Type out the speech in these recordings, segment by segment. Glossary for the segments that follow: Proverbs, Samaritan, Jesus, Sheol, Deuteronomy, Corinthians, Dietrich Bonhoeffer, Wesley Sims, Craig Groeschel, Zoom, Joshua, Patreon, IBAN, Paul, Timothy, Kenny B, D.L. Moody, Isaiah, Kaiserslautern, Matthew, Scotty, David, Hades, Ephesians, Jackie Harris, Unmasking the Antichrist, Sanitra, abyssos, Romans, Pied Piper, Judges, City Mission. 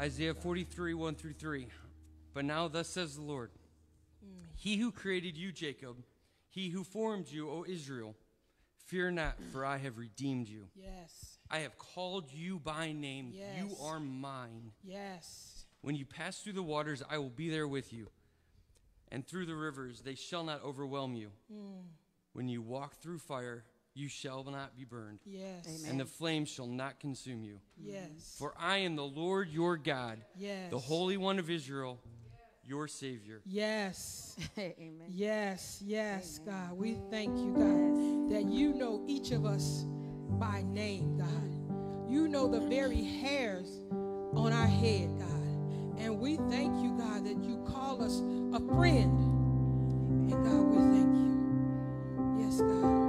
Isaiah 43, 1 through 3. But now thus says the Lord, He who created you, Jacob, He who formed you, O Israel, fear not, for I have redeemed you. Yes. I have called you by name. Yes. You are mine. Yes. When you pass through the waters, I will be there with you. And through the rivers, they shall not overwhelm you. Mm. When you walk through fire, you shall not be burned. Yes. Amen. And the flames shall not consume you. Yes. For I am the Lord your God, yes, the Holy One of Israel, your Savior. Yes. Amen. Yes, yes, amen. God. We thank you, God, that you know each of us by name, God. You know the very hairs on our head, God. And we thank you, God, that you call us a friend. And God, we thank you. Yes, God.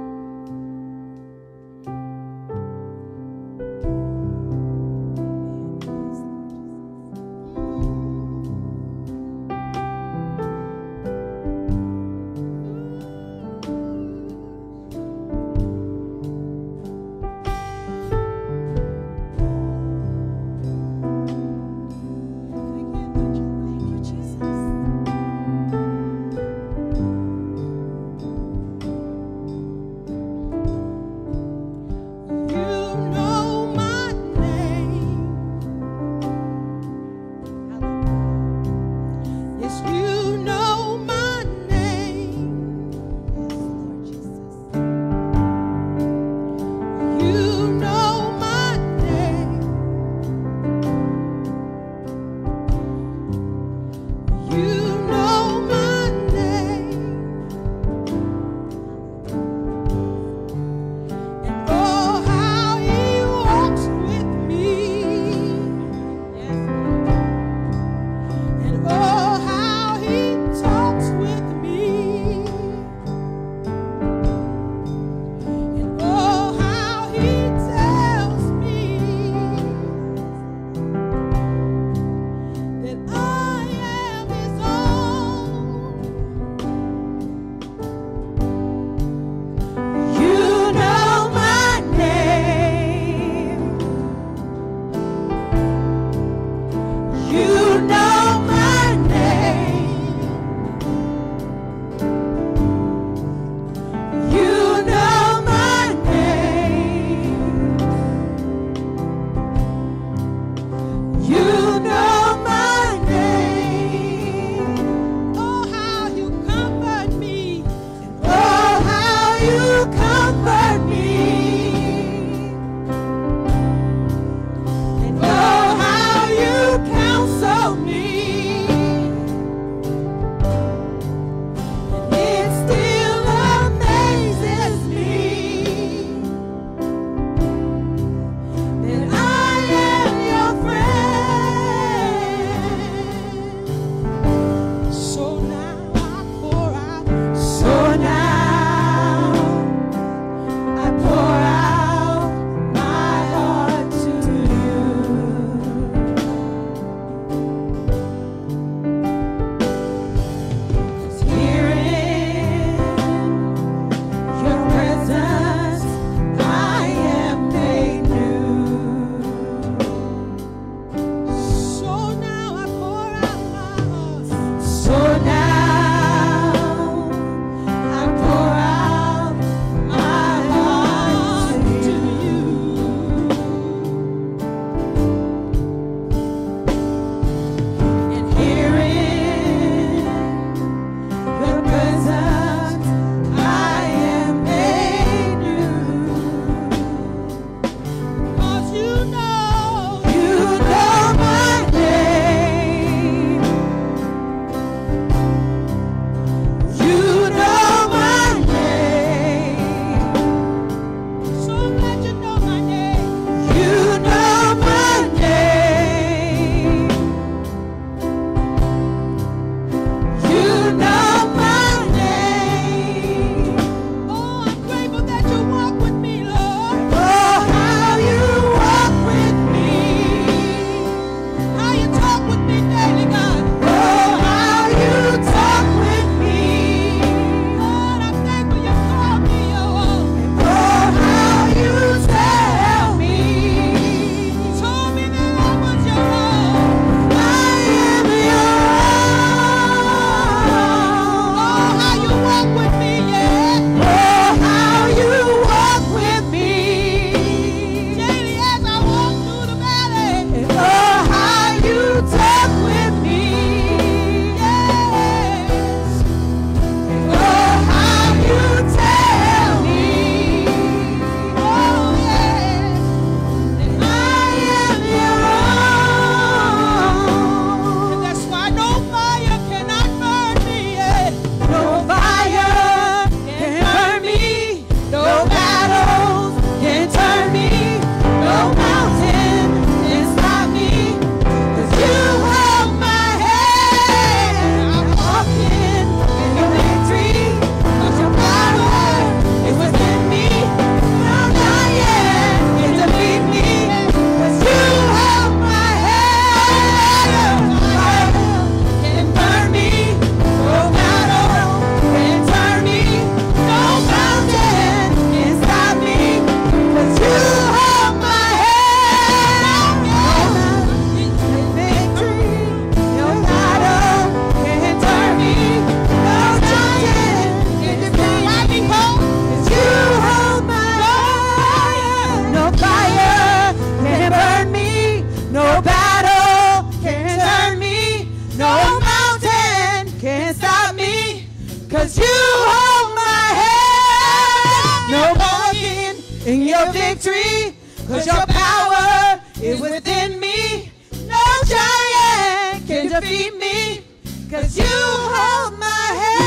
your victory, cause your power is within me. No giant can defeat me, cause you hold my hand.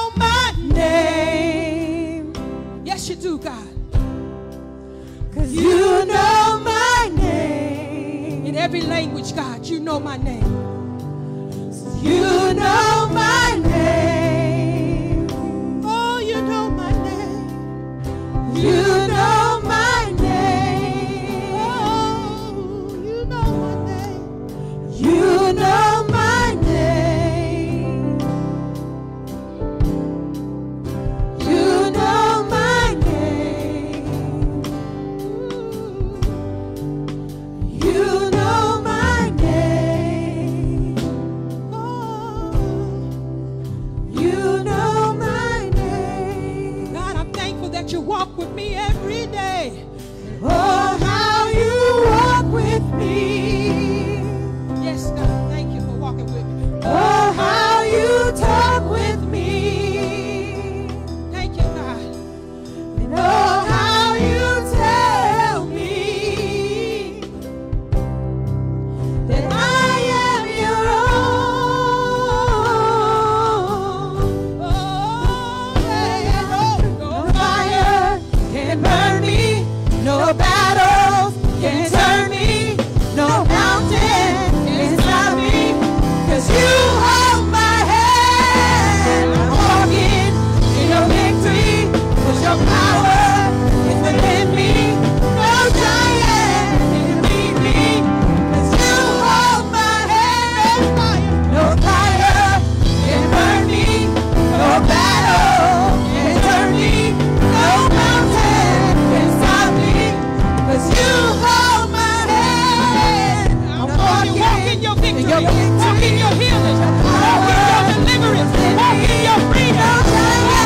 You know my name. Yes, you do, God. Cause you know my name. In every language, God, you know my name. You know my name. Oh, you know my name. You know my name. Oh, you know my name. You know my name. You know my name. You know my name. You walk with me every day. Oh, how you walk with me. Yes, God, thank you for walking with me. Oh, how you talk with me. Thank you, God. And oh, how you tell me that I am your own. Oh, and oh, no fire can burn me, no battles can turn me, no mountain can stop me, cause you hold my hand. I'm walking in your victory, cause your power is within me. No giant can defeat me, cause you hold my hand. No fire can burn me, no battle can turn me, no mountain can stop me, cause you hold my hand. I'm walking in your victory, walking in your healing, walking in your deliverance, walking in your freedom, walking in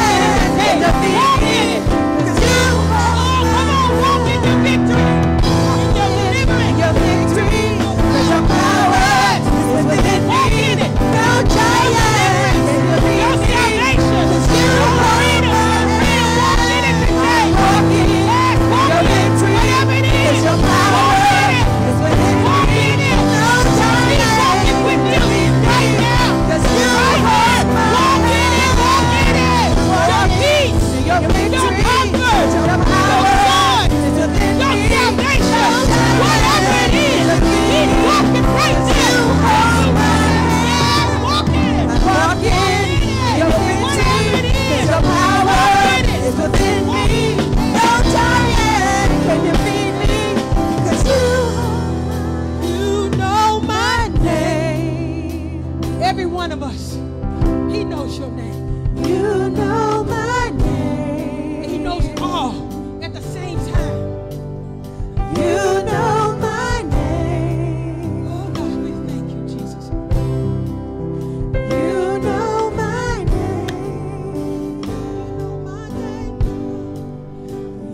it. Cause you hold my hand. Come on, walk in your victory, walk in your deliverance, your victory, cause your power is within me. Walk in it. No giant can defeat me. Cause you hold my hand. I'm walking in your victory, cause your power is within me. No giant can defeat me, cause you hold my hand. Your peace, your victory, your power is within me. Whatever it is, keep walking right now. I'm walking in your victory, cause your power is within me. No giant can defeat me, cause you know my name. Every one of us, he knows your name. You know my name. And he knows all at the same time. You know my name. Oh God, we thank you, Jesus. You know my name.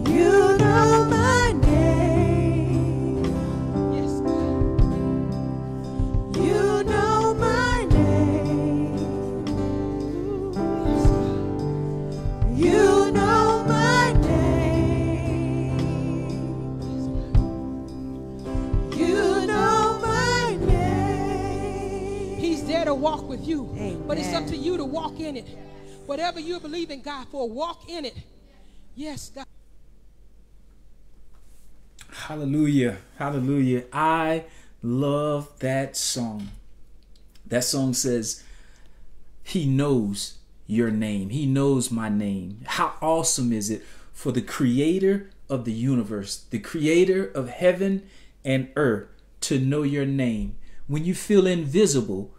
You know my name. You know my name. Yes, God. You know my name. Yes, God. You know my name. Yes, God. You know my name. He's there to walk with you. But it's up to you to walk in it. Whatever you believe in God for, walk in it. Yes, God. Hallelujah. Hallelujah. I love that song. That song says, he knows your name. He knows my name. How awesome is it for the creator of the universe, the creator of heaven and earth, to know your name. When you feel invisible,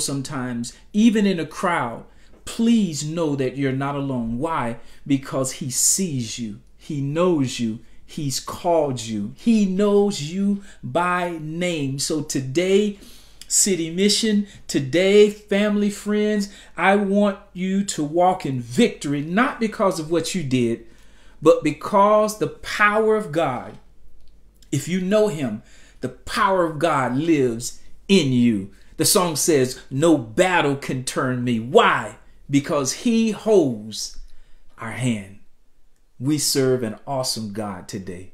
sometimes, even in a crowd, please know that you're not alone. Why? Because he sees you. He knows you. He's called you. He knows you by name. So today, City Mission, today, family, friends, I want you to walk in victory, not because of what you did, but because the power of God, if you know him, the power of God lives in you. The song says, no battle can turn me. Why? Because he holds our hand. We serve an awesome God today.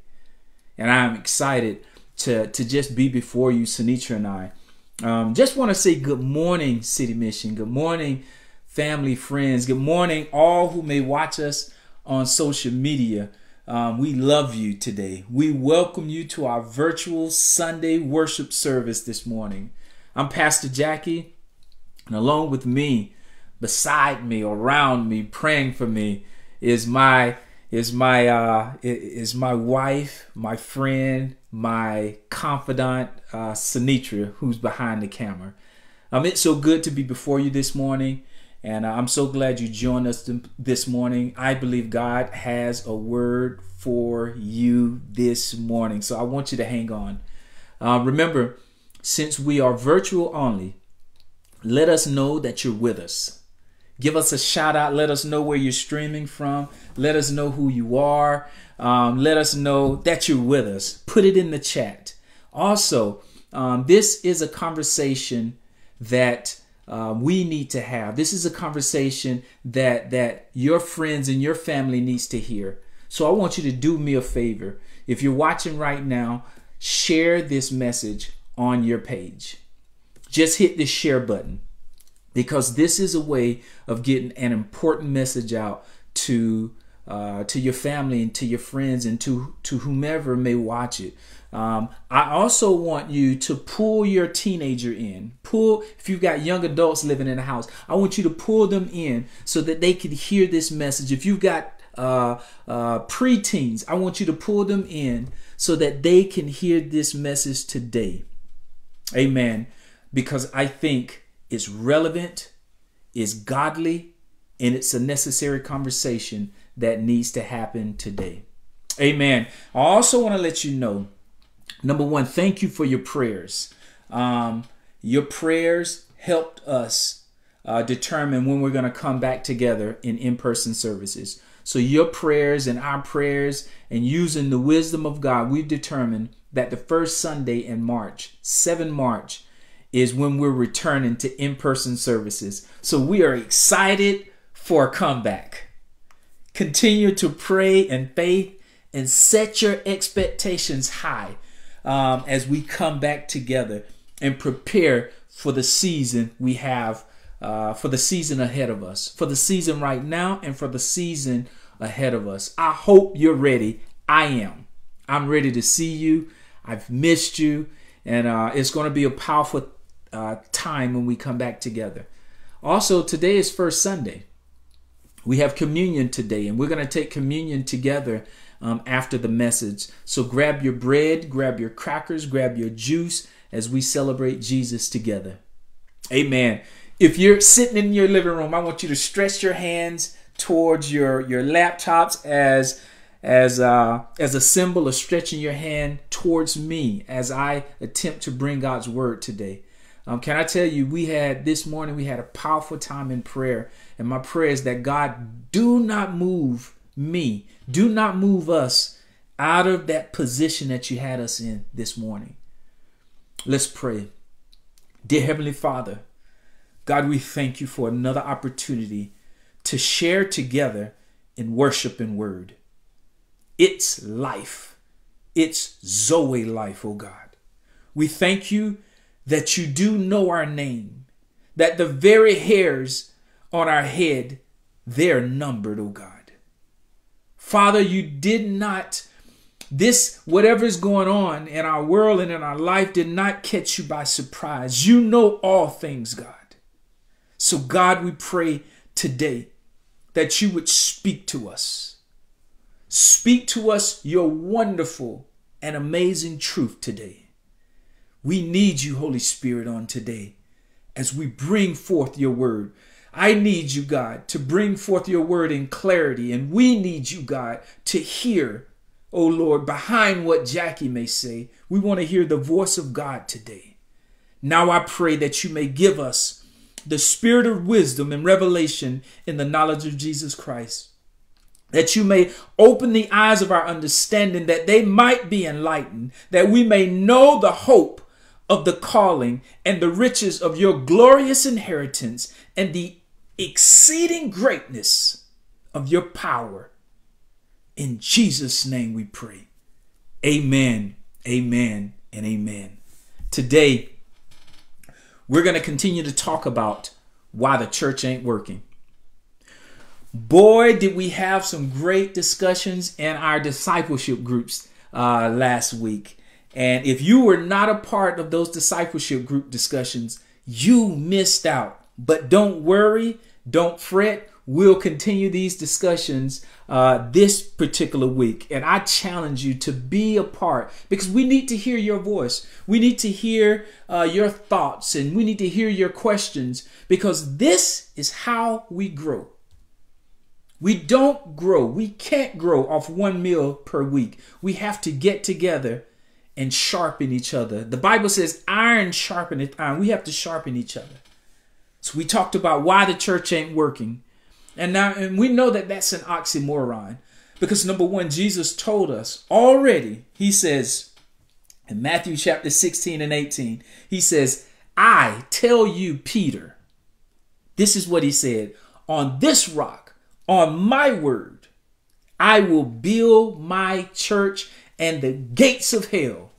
And I'm excited to just be before you, Sanitra and I. Just want to say good morning, City Mission. Good morning, family, friends. Good morning, all who may watch us on social media. We love you today. We welcome you to our virtual Sunday worship service this morning. I'm Pastor Jackie, and along with me, beside me, around me, praying for me, is my wife, my friend, my confidant, Sanitra, who's behind the camera. It's so good to be before you this morning, and I'm so glad you joined us this morning. I believe God has a word for you this morning, so I want you to hang on. Remember, since we are virtual only, let us know that you're with us. Give us a shout out. Let us know where you're streaming from. Let us know who you are. Let us know that you're with us. Put it in the chat. Also, this is a conversation that we need to have. This is a conversation that your friends and your family needs to hear. So I want you to do me a favor. If you're watching right now, share this message on your page. Just hit the share button, because this is a way of getting an important message out to your family and to your friends and to whomever may watch it. I also want you to pull your teenager in. If you've got young adults living in the house, I want you to pull them in so that they can hear this message. If you've got preteens, I want you to pull them in so that they can hear this message today. Amen. Because I think it's relevant, it's godly, and it's a necessary conversation that needs to happen today. Amen. I also want to let you know, number one, thank you for your prayers. Your prayers helped us determine when we're going to come back together in in-person services. So your prayers and our prayers, and using the wisdom of God, we've determined that the first Sunday in March, 7 March, is when we're returning to in-person services. So we are excited for a comeback. Continue to pray in faith and set your expectations high as we come back together and prepare for the season we have, for the season ahead of us, for the season right now and for the season ahead of us. I hope you're ready. I am. I'm ready to see you. I've missed you. And it's going to be a powerful time when we come back together. Also, today is First Sunday. We have communion today, and we're going to take communion together after the message. So grab your bread, grab your crackers, grab your juice as we celebrate Jesus together. Amen. If you're sitting in your living room, I want you to stretch your hands towards your laptops as a symbol of stretching your hand towards me as I attempt to bring God's word today. Can I tell you, this morning we had a powerful time in prayer, and my prayer is that God do not move me, do not move us out of that position that you had us in this morning. Let's pray. Dear Heavenly Father, God, we thank you for another opportunity to share together in worship and word. It's life. It's Zoe life, oh God. We thank you that you do know our name, that the very hairs on our head, they're numbered, oh God. Father, you did not, whatever's going on in our world and in our life did not catch you by surprise. You know all things, God. So God, we pray today that you would speak to us. Speak to us your wonderful and amazing truth today. We need you, Holy Spirit, on today as we bring forth your word. I need you, God, to bring forth your word in clarity. And we need you, God, to hear, oh Lord, behind what Jackie may say. We want to hear the voice of God today. Now I pray that you may give us the spirit of wisdom and revelation in the knowledge of Jesus Christ, that you may open the eyes of our understanding, that they might be enlightened, that we may know the hope of the calling and the riches of your glorious inheritance and the exceeding greatness of your power In Jesus' name we pray. Amen, amen, and amen. Today, we're going to continue to talk about why the church ain't working. Boy, did we have some great discussions in our discipleship groups last week. And if you were not a part of those discipleship group discussions, you missed out. But don't worry, don't fret. We'll continue these discussions this particular week. And I challenge you to be a part, because we need to hear your voice. We need to hear your thoughts, and we need to hear your questions, because this is how we grow. We don't grow. We can't grow off one meal per week. We have to get together and sharpen each other. The Bible says iron sharpeneth iron. We have to sharpen each other. So we talked about why the church ain't working. And we know that that's an oxymoron, because number one, Jesus told us already. He says in Matthew chapter 16 and 18, he says, I tell you, Peter, this is what he said, on this rock, on my word, I will build my church, and the gates of hell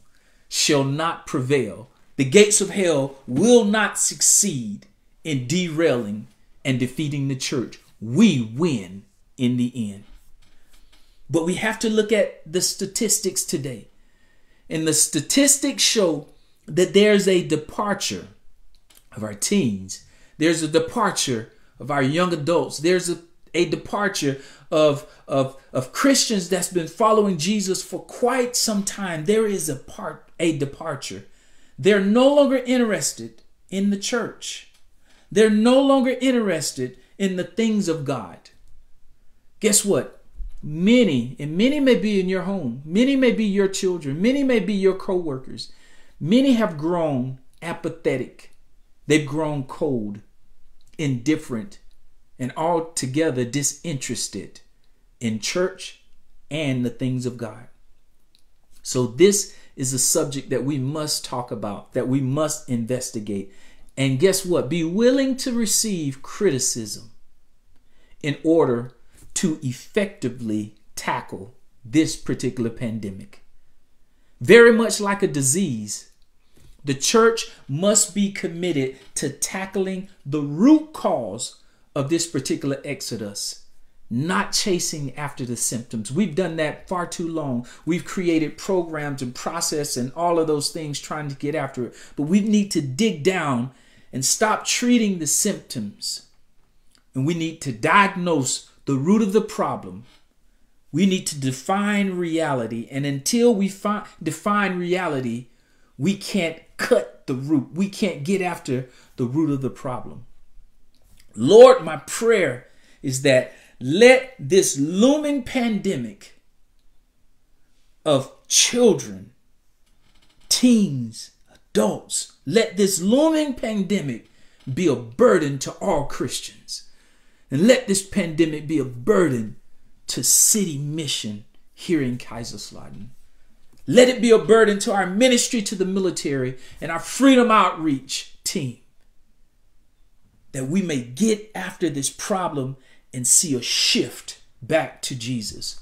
shall not prevail. The gates of hell will not succeed in derailing and defeating the church. We win in the end. But we have to look at the statistics today. And the statistics show that there's a departure of our teens. There's a departure of our young adults. There's a departure of Christians that's been following Jesus for quite some time. There is a departure. They're no longer interested in the church. They're no longer interested in the things of God. Guess what? Many, and many may be in your home. Many may be your children. Many may be your co-workers. Many have grown apathetic. They've grown cold, indifferent, and altogether disinterested in church and the things of God. So this is a subject that we must talk about, that we must investigate. And guess what? Be willing to receive criticism in order to effectively tackle this particular pandemic. Very much like a disease, the church must be committed to tackling the root cause of this particular exodus, not chasing after the symptoms. We've done that far too long. We've created programs and process and all of those things trying to get after it. But we need to dig down and stop treating the symptoms. And we need to diagnose the root of the problem. We need to define reality. And until we define reality, we can't cut the root. We can't get after the root of the problem. Lord, my prayer is that let this looming pandemic of children, teens, adults, let this looming pandemic be a burden to all Christians. And let this pandemic be a burden to City Mission here in Kaiserslautern. Let it be a burden to our ministry to the military and our Freedom Outreach team, that we may get after this problem and see a shift back to Jesus.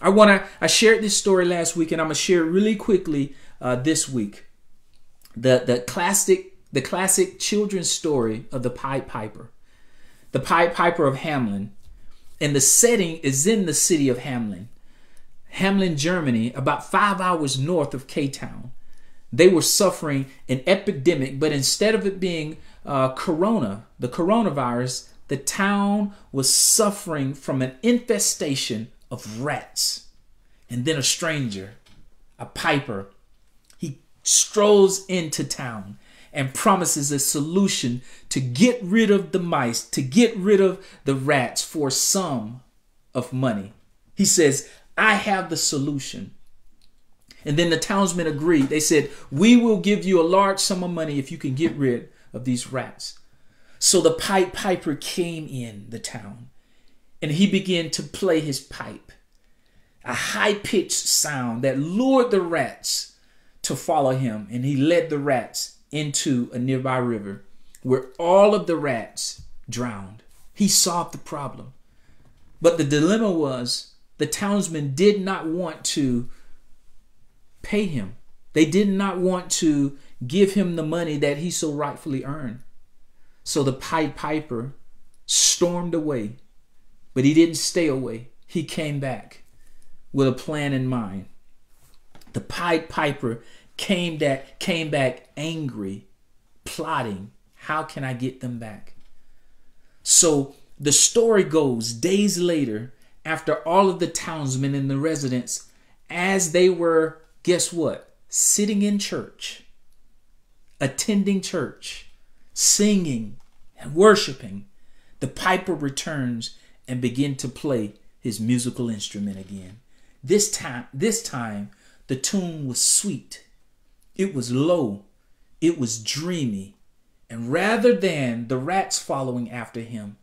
I shared this story last week, and I'm gonna share it really quickly this week. The classic children's story of the Pied Piper. The Pied Piper of Hamelin. And the setting is in the city of Hamelin. Hamelin, Germany, about 5 hours north of K-Town. They were suffering an epidemic, but instead of it being the coronavirus, the town was suffering from an infestation of rats. And then a stranger, a piper, he strolls into town and promises a solution to get rid of the mice, to get rid of the rats for a sum of money. He says, I have the solution. And then the townsmen agreed. They said, we will give you a large sum of money if you can get rid of these rats. So the Pied Piper came in the town, and he began to play his pipe, a high-pitched sound that lured the rats to follow him. And he led the rats into a nearby river where all of the rats drowned. He solved the problem. But the dilemma was the townsmen did not want to pay him. They did not want to give him the money that he so rightfully earned. So the Pied Piper stormed away, but he didn't stay away. He came back with a plan in mind. The Pied Piper came back angry, plotting, how can I get them back? So the story goes, days later, after all of the townsmen and the residents, as they were, guess what? Sitting in church, attending church, singing and worshiping, the piper returns and begins to play his musical instrument again. This time, the tune was sweet. It was low. It was dreamy. And rather than the rats following after him,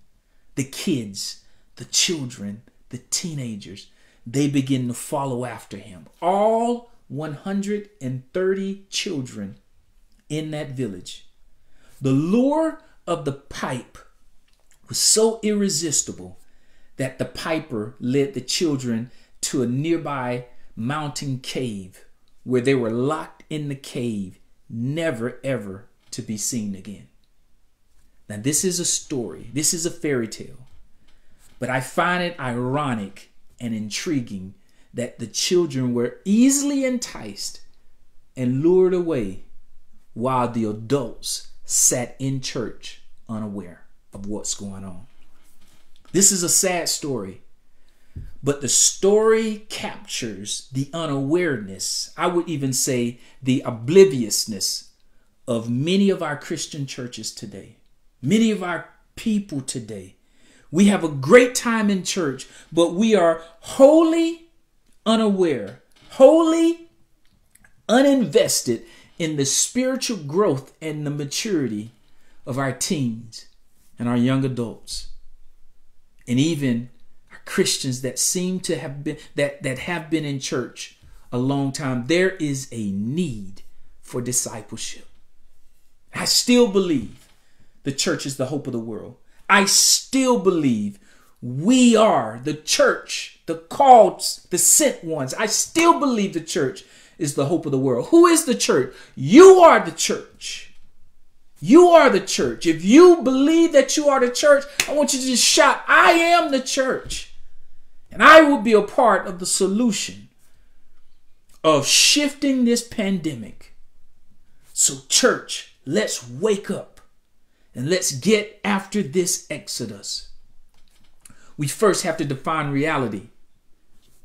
the kids, the children, the teenagers, they begin to follow after him. All 130 children in that village. The lure of the pipe was so irresistible that the piper led the children to a nearby mountain cave where they were locked in the cave, never ever to be seen again. Now this is a story, this is a fairy tale, but I find it ironic and intriguing that the children were easily enticed and lured away while the adults sat in church unaware of what's going on. This is a sad story, but the story captures the unawareness, I would even say the obliviousness, of many of our Christian churches today, many of our people today. We have a great time in church, but we are wholly unaware, wholly uninvested in the spiritual growth and the maturity of our teens and our young adults, and even our Christians that seem to have been that have been in church a long time. There is a need for discipleship. I still believe the church is the hope of the world. I still believe we are the church, the called, the sent ones. I still believe the church is the hope of the world. Who is the church? You are the church. You are the church. If you believe that you are the church, I want you to just shout, I am the church. And I will be a part of the solution of shifting this pandemic. So church, let's wake up and let's get after this exodus. We first have to define reality.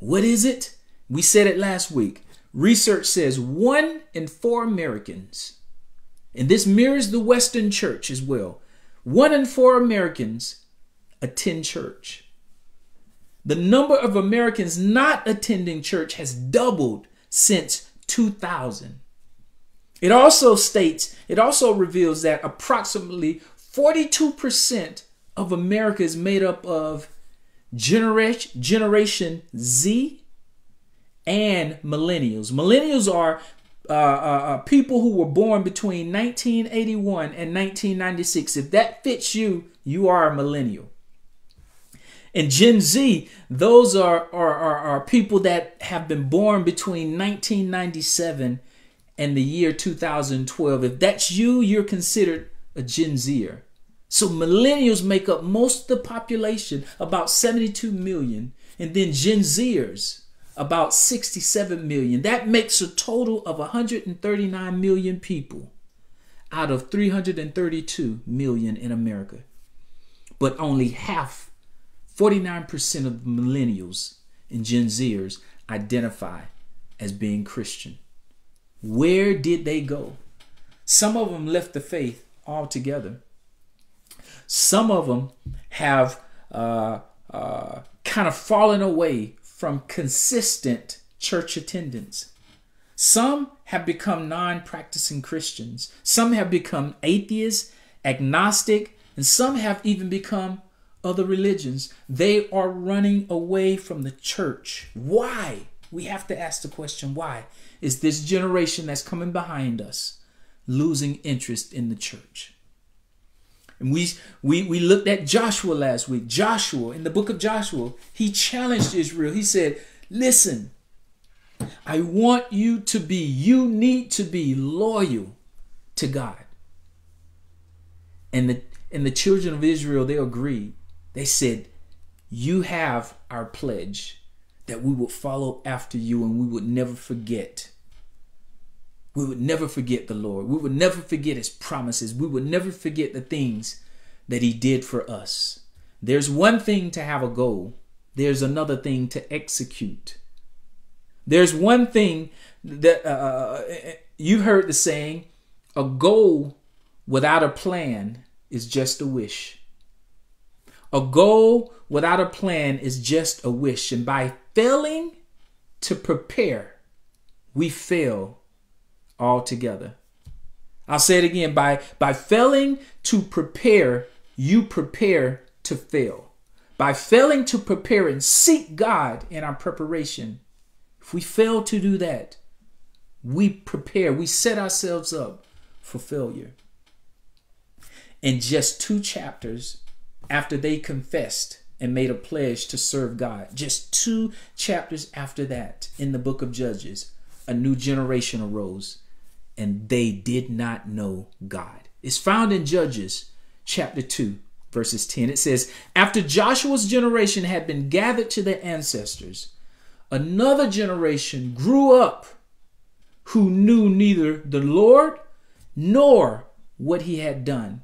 What is it? We said it last week. Research says 1 in 4 Americans, and this mirrors the Western church as well, 1 in 4 Americans attend church. The number of Americans not attending church has doubled since 2000. It also reveals that approximately 42% of America is made up of Generation Z and millennials. Millennials are people who were born between 1981 and 1996. If that fits you, you are a millennial. And Gen Z, those are people that have been born between 1997 and the year 2012. If that's you, you're considered a Gen Zer. So millennials make up most of the population, about 72 million, and then Gen Zers, about 67 million. That makes a total of 139 million people out of 332 million in America. But only half, 49% of millennials and Gen Zers identify as being Christian. Where did they go? Some of them left the faith altogether. Some of them have kind of fallen away from consistent church attendance. Some have become non-practicing Christians. Some have become atheists, agnostic, and some have even become other religions. They are running away from the church. Why? We have to ask the question, why is this generation that's coming behind us losing interest in the church? And we looked at Joshua last week. Joshua, in the book of Joshua, he challenged Israel. He said, listen, I want you to be, you need to be loyal to God. And the children of Israel, they agreed. They said, you have our pledge that we will follow after you and we would never forget. We would never forget the Lord. We would never forget his promises. We would never forget the things that he did for us. There's one thing to have a goal. There's another thing to execute. There's one thing that you heard the saying, a goal without a plan is just a wish. A goal without a plan is just a wish. And by failing to prepare, we fail altogether. I'll say it again. By failing to prepare, you prepare to fail. By failing to prepare and seek God in our preparation, if we fail to do that, we prepare. We set ourselves up for failure. In just 2 chapters after they confessed and made a pledge to serve God, just 2 chapters after that in the book of Judges, a new generation arose and they did not know God. It's found in Judges chapter 2, verses 10. It says, after Joshua's generation had been gathered to their ancestors, another generation grew up who knew neither the Lord nor what he had done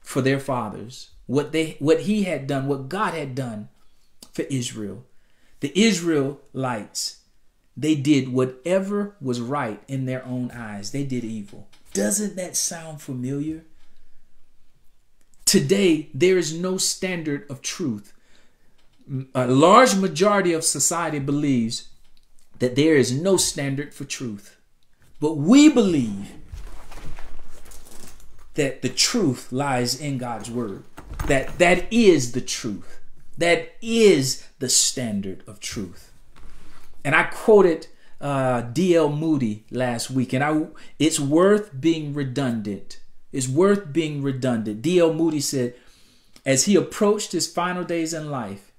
for their fathers, what he had done, what God had done for Israel. The Israelites, they did whatever was right in their own eyes. They did evil. Doesn't that sound familiar? Today, there is no standard of truth. A large majority of society believes that there is no standard for truth. But we believe that the truth lies in God's word. That is the truth. That is the standard of truth. And I quoted D.L. Moody last week, and it's worth being redundant. It's worth being redundant. D.L. Moody said, as he approached his final days in life,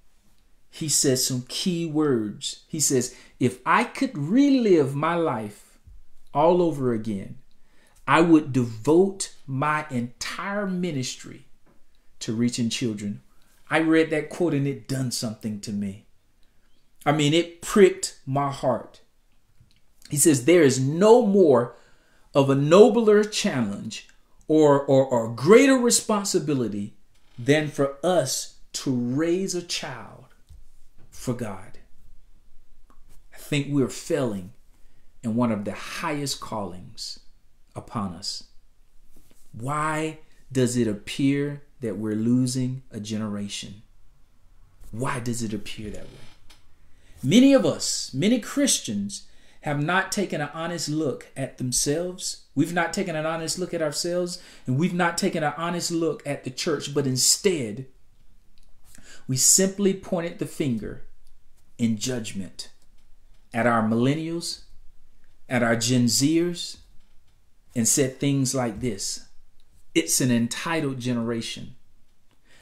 he said some key words. He says, if I could relive my life all over again, I would devote my entire ministry to reaching children. I read that quote and it done something to me. I mean, it pricked my heart. He says, there is no more of a nobler challenge or greater responsibility than for us to raise a child for God. I think we're failing in one of the highest callings upon us. Why does it appear that we're losing a generation? Why does it appear that way? Many of us, many Christians, have not taken an honest look at themselves. We've not taken an honest look at ourselves, and we've not taken an honest look at the church, but instead, we simply pointed the finger in judgment at our millennials, at our Gen Zers, and said things like this. It's an entitled generation.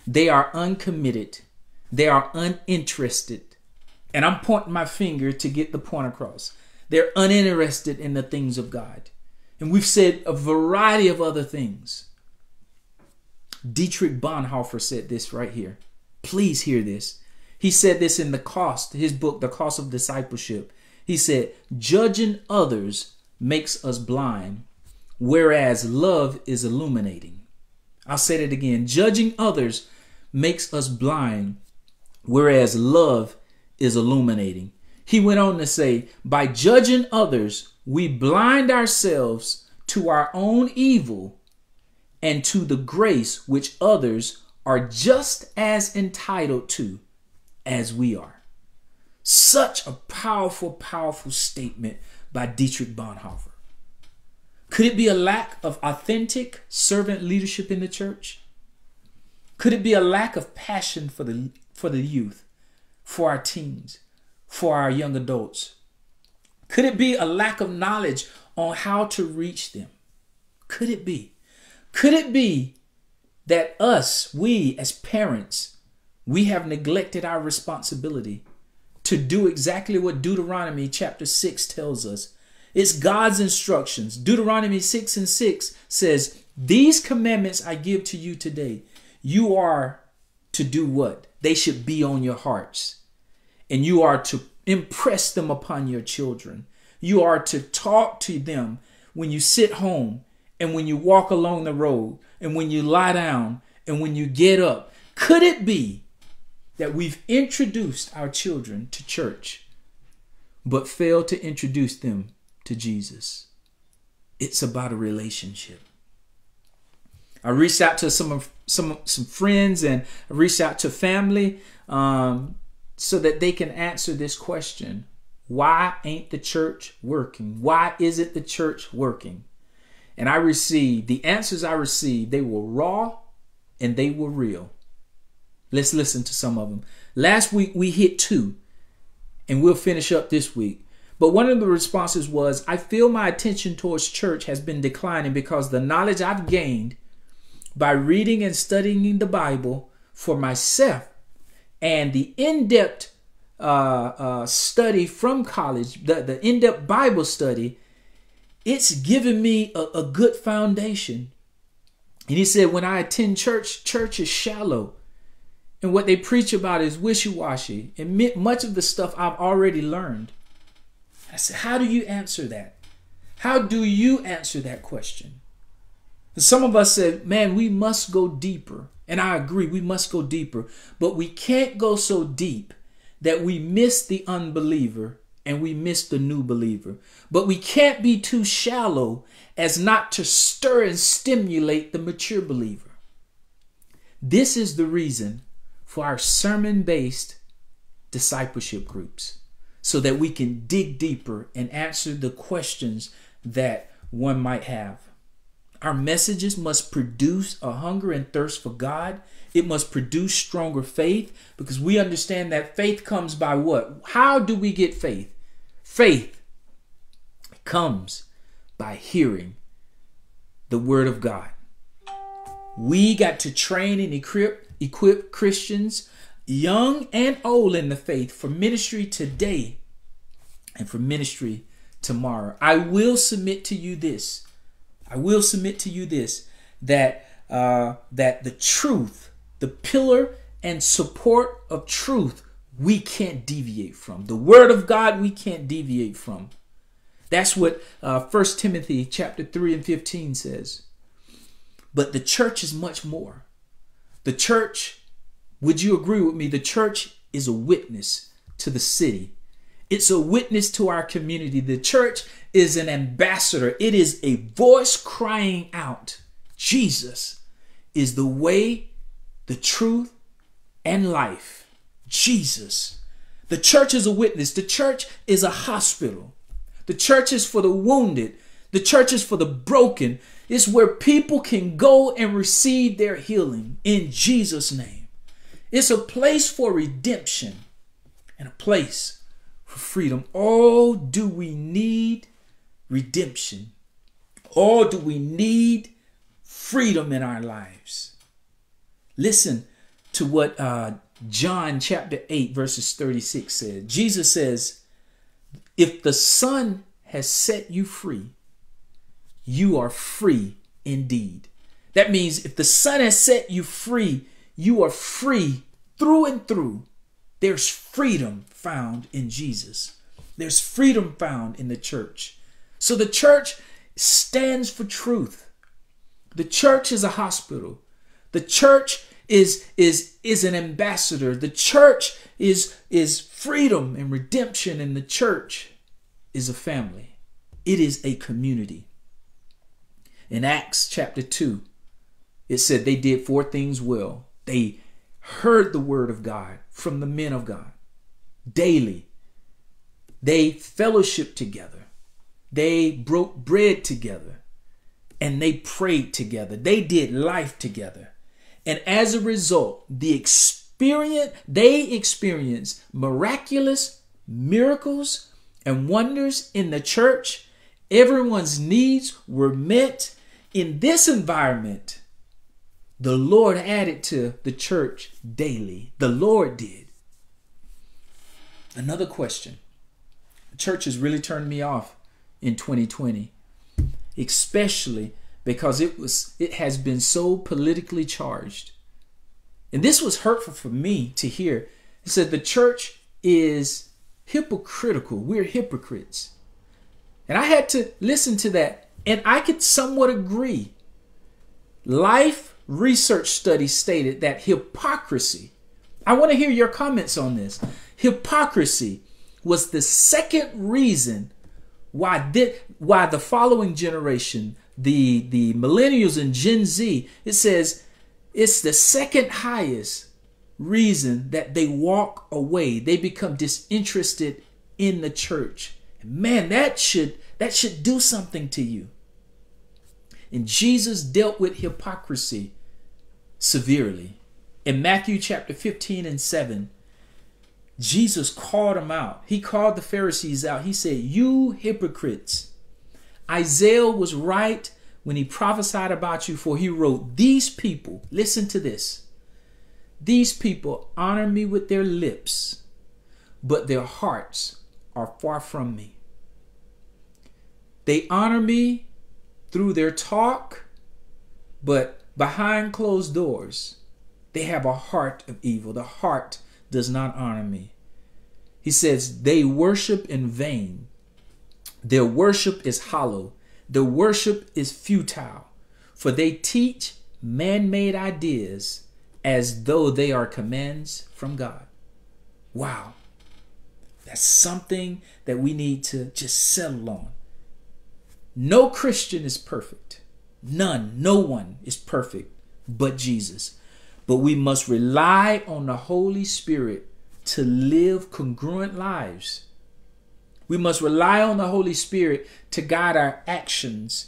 They are uncommitted. They are uninterested. And I'm pointing my finger to get the point across. They're uninterested in the things of God. And we've said a variety of other things. Dietrich Bonhoeffer said this right here. Please hear this. He said this in his book, The Cost of Discipleship. He said, judging others makes us blind, whereas love is illuminating. I'll say it again. Judging others makes us blind, whereas love is illuminating. He went on to say, by judging others, we blind ourselves to our own evil and to the grace which others are just as entitled to as we are. Such a powerful, powerful statement by Dietrich Bonhoeffer. Could it be a lack of authentic servant leadership in the church? Could it be a lack of passion for the youth, for our teens, for our young adults? Could it be a lack of knowledge on how to reach them? Could it be? Could it be that we as parents, we have neglected our responsibility to do exactly what Deuteronomy chapter 6 tells us. It's God's instructions. Deuteronomy 6:6 says, "These commandments I give to you today." You are to do what? They should be on your hearts. And you are to impress them upon your children. You are to talk to them when you sit home and when you walk along the road and when you lie down and when you get up. Could it be that we've introduced our children to church but failed to introduce them to Jesus? It's about a relationship. I reached out to some friends, and I reached out to family so that they can answer this question. Why ain't the church working? Why isn't the church working? And I received, the answers I received, they were raw and they were real. Let's listen to some of them. Last week we hit two, and we'll finish up this week. But one of the responses was, I feel my attention towards church has been declining because the knowledge I've gained by reading and studying the Bible for myself and the in-depth study from college, the in-depth Bible study, it's given me a good foundation. And he said, when I attend church, church is shallow. And what they preach about is wishy-washy. And much of the stuff I've already learned. I said, how do you answer that? How do you answer that question? And some of us said, man, we must go deeper. And I agree, we must go deeper. But we can't go so deep that we miss the unbeliever and we miss the new believer. But we can't be too shallow as not to stir and stimulate the mature believer. This is the reason for our sermon-based discipleship groups, so that we can dig deeper and answer the questions that one might have. Our messages must produce a hunger and thirst for God. It must produce stronger faith, because we understand that faith comes by what? How do we get faith? Faith comes by hearing the word of God. We got to train and equip Christians, young and old, in the faith for ministry today and for ministry tomorrow. I will submit to you this. I will submit to you this, that the truth, the pillar and support of truth, we can't deviate from. The word of God, we can't deviate from. That's what 1 Timothy chapter 3:15 says. But the church is much more. The church, would you agree with me? The church is a witness to the city. It's a witness to our community. The church is an ambassador. It is a voice crying out, Jesus is the way, the truth, and life. Jesus. The church is a witness. The church is a hospital. The church is for the wounded. The church is for the broken. It's where people can go and receive their healing in Jesus' name. It's a place for redemption and a place for freedom. Oh, do we need redemption? Oh, do we need freedom in our lives? Listen to what John chapter 8:36 said. Jesus says, if the Son has set you free, you are free indeed. That means if the Son has set you free, you are free through and through. There's freedom found in Jesus. There's freedom found in the church. So the church stands for truth. The church is a hospital. The church is an ambassador. The church is freedom and redemption. And the church is a family. It is a community. In Acts chapter 2, it said they did four things well. They heard the word of God from the men of God daily. They fellowshiped together. They broke bread together. And they prayed together. They did life together. And as a result, they experienced miraculous miracles and wonders in the church. Everyone's needs were met in this environment. The Lord added to the church daily. The Lord did. Another question. The church has really turned me off in 2020, especially because it has been so politically charged. And this was hurtful for me to hear. It said the church is hypocritical. We're hypocrites. And I had to listen to that, and I could somewhat agree. Life research study stated that hypocrisy, I want to hear your comments on this, hypocrisy was the second reason why the following generation, the millennials and Gen Z, it says it's the second highest reason that they walk away. They become disinterested in the church. Man, that should do something to you. And Jesus dealt with hypocrisy severely. In Matthew chapter 15:7, Jesus called them out. He called the Pharisees out. He said, "You hypocrites, Isaiah was right when he prophesied about you, for he wrote, these people, listen to this, these people honor me with their lips, but their hearts are far from me. They honor me through their talk, but behind closed doors, they have a heart of evil. The heart does not honor me." He says, "They worship in vain. Their worship is hollow. Their worship is futile, for they teach man-made ideas as though they are commands from God." Wow. That's something that we need to just settle on. No Christian is perfect. None, no one is perfect but Jesus. But we must rely on the Holy Spirit to live congruent lives. We must rely on the Holy Spirit to guide our actions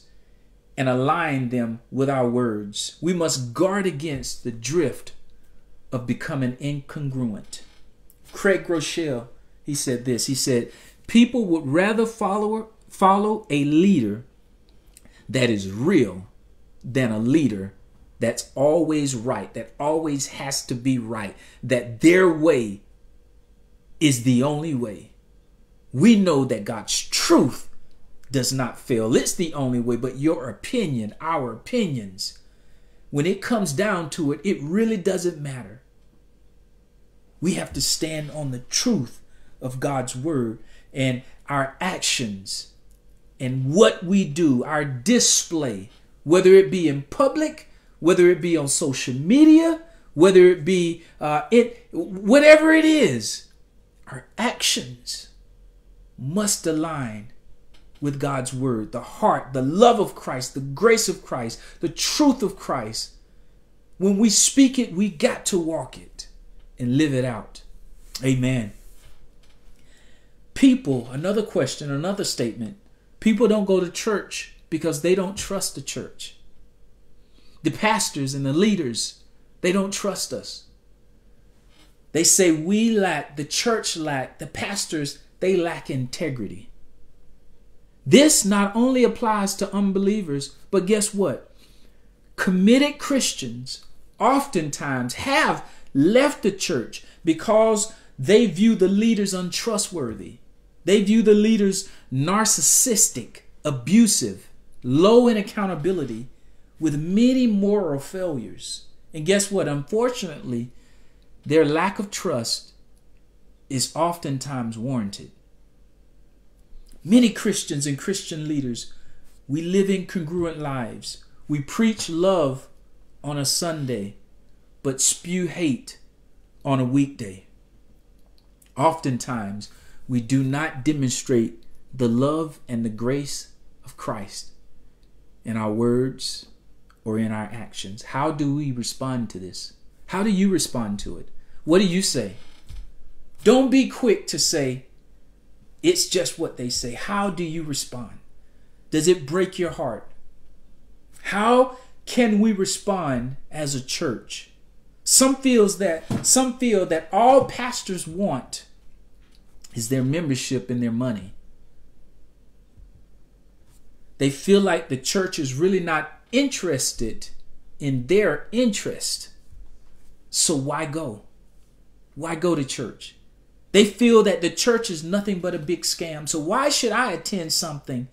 and align them with our words. We must guard against the drift of becoming incongruent. Craig Groeschel, he said this, he said, "People would rather follow a leader that is real than a leader that's always right, that always has to be right, that their way is the only way." We know that God's truth does not fail. It's the only way, but your opinion, our opinions, when it comes down to it, it really doesn't matter. We have to stand on the truth of God's word, and our actions and what we do, our display, whether it be in public, whether it be on social media, whether it be whatever it is, our actions must align with God's word, the heart, the love of Christ, the grace of Christ, the truth of Christ. When we speak it, we got to walk it and live it out. Amen. People, another question, another statement. People don't go to church because they don't trust the church. The pastors and the leaders, they don't trust us. They say we lack, the church lack, the pastors, they lack integrity. This not only applies to unbelievers, but guess what? Committed Christians oftentimes have left the church because they view the leaders untrustworthy. They view the leaders narcissistic, abusive, low in accountability, with many moral failures. And guess what? Unfortunately, their lack of trust is oftentimes warranted. Many Christians and Christian leaders, we live incongruent lives. We preach love on a Sunday, but spew hate on a weekday. Oftentimes, we do not demonstrate the love and the grace of Christ in our words or in our actions. How do we respond to this? How do you respond to it? What do you say? Don't be quick to say, "It's just what they say." How do you respond? Does it break your heart? How can we respond as a church? Some feel that all pastors want is their membership and their money. They feel like the church is really not interested in their interest. So why go? Why go to church? They feel that the church is nothing but a big scam. So why should I attend something?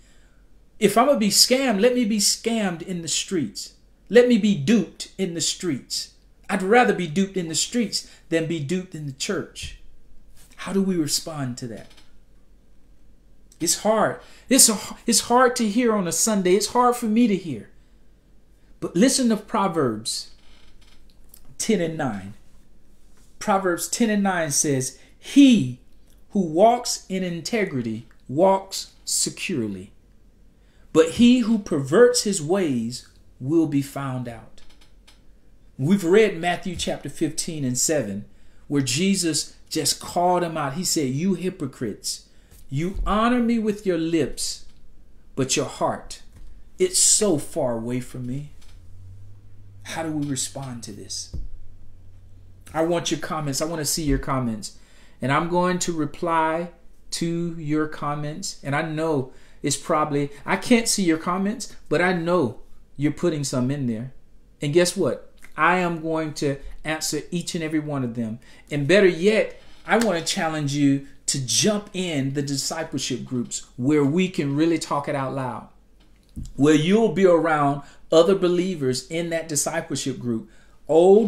If I'm going to be scammed, let me be scammed in the streets. Let me be duped in the streets. I'd rather be duped in the streets than be duped in the church. How do we respond to that? It's hard. It's hard to hear on a Sunday. It's hard for me to hear. But listen to Proverbs 10 and 9. Proverbs 10 and 9 says, "He who walks in integrity walks securely, but he who perverts his ways will be found out." We've read Matthew chapter 15 and 7, where Jesus just called him out. He said, "You hypocrites, you honor me with your lips, but your heart, it's so far away from me." How do we respond to this? I want your comments. I want to see your comments. And I'm going to reply to your comments. And I know it's probably, I can't see your comments, but I know you're putting some in there. And guess what? I am going to answer each and every one of them. And better yet, I want to challenge you to jump in the discipleship groups where we can really talk it out loud, where you'll be around other believers in that discipleship group,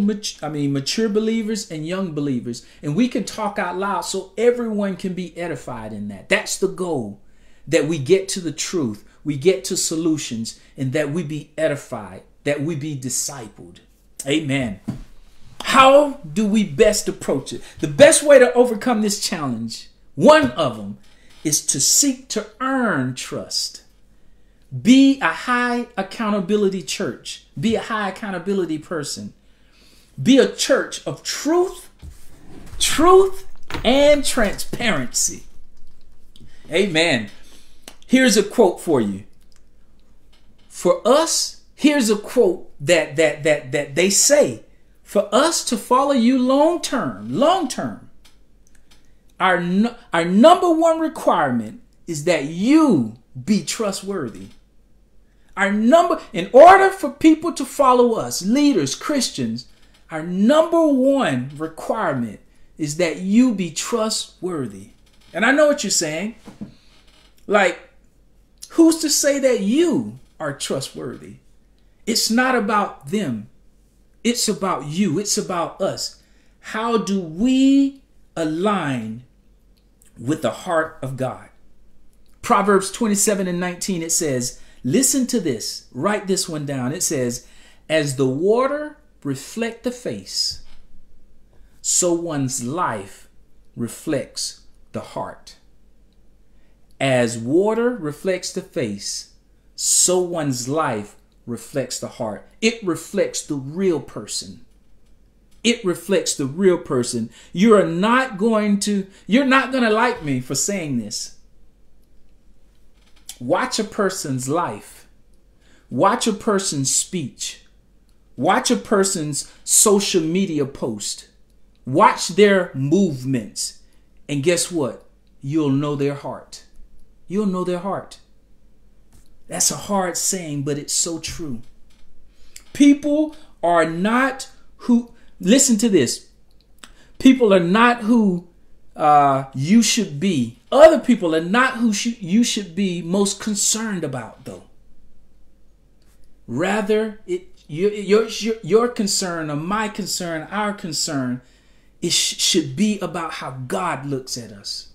mature believers and young believers, and we can talk out loud so everyone can be edified in that. That's the goal, that we get to the truth, we get to solutions, and that we be edified, that we be discipled. Amen. How do we best approach it? The best way to overcome this challenge, one of them, is to seek to earn trust. Be a high accountability church. Be a high accountability person. Be a church of truth, and transparency. Amen. Here's a quote for you. For us, here's a quote that they say. For us to follow you long term, our number one requirement is that you be trustworthy. In order for people to follow us, leaders, Christians, our number one requirement is that you be trustworthy. And I know what you're saying. Like, who's to say that you are trustworthy? It's not about them. It's about you. It's about us. How do we align with the heart of God? Proverbs 27 and 19, it says, listen to this. Write this one down. It says, "As the water reflects the face, so one's life reflects the heart." As water reflects the face, so one's life reflects the heart. It reflects the real person. It reflects the real person. You're not going to like me for saying this. Watch a person's life. Watch a person's speech. Watch a person's social media post. Watch their movements. And guess what? You'll know their heart. You'll know their heart. That's a hard saying, but it's so true. People are not who, listen to this. People are not who you should be. Other people are not who you should be most concerned about, though. Rather, your concern or my concern, our concern, it should be about how God looks at us.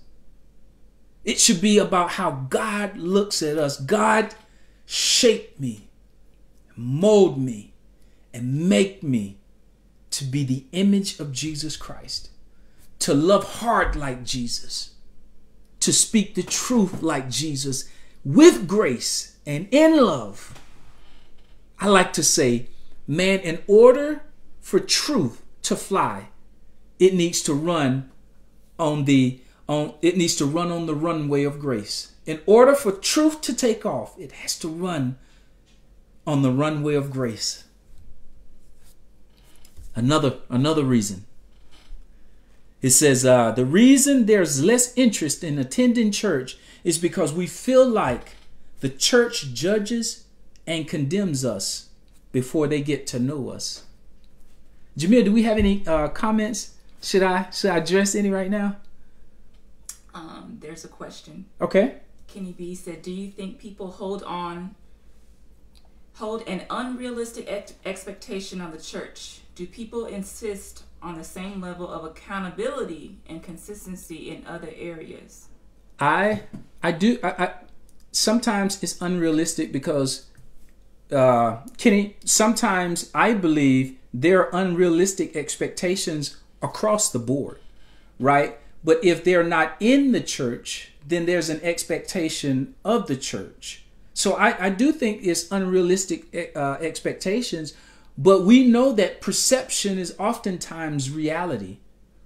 It should be about how God looks at us. God, shape me, mold me, and make me to be the image of Jesus Christ, to love hard like Jesus, to speak the truth like Jesus, with grace and in love. I like to say, man, in order for truth to fly, it needs to run on the runway of grace. In order for truth to take off, it has to run on the runway of grace. Another reason. It says, the reason there's less interest in attending church is because we feel like the church judges and condemns us before they get to know us. Jamil, do we have any comments? Should I address any right now? There's a question. Okay. Kenny B said, do you think people hold an unrealistic expectation on the church? Do people insist on the same level of accountability and consistency in other areas? I do. Sometimes it's unrealistic because, Kenny, sometimes I believe there are unrealistic expectations across the board, right? But if they're not in the church, then there's an expectation of the church. So I do think it's unrealistic expectations, but we know that perception is oftentimes reality,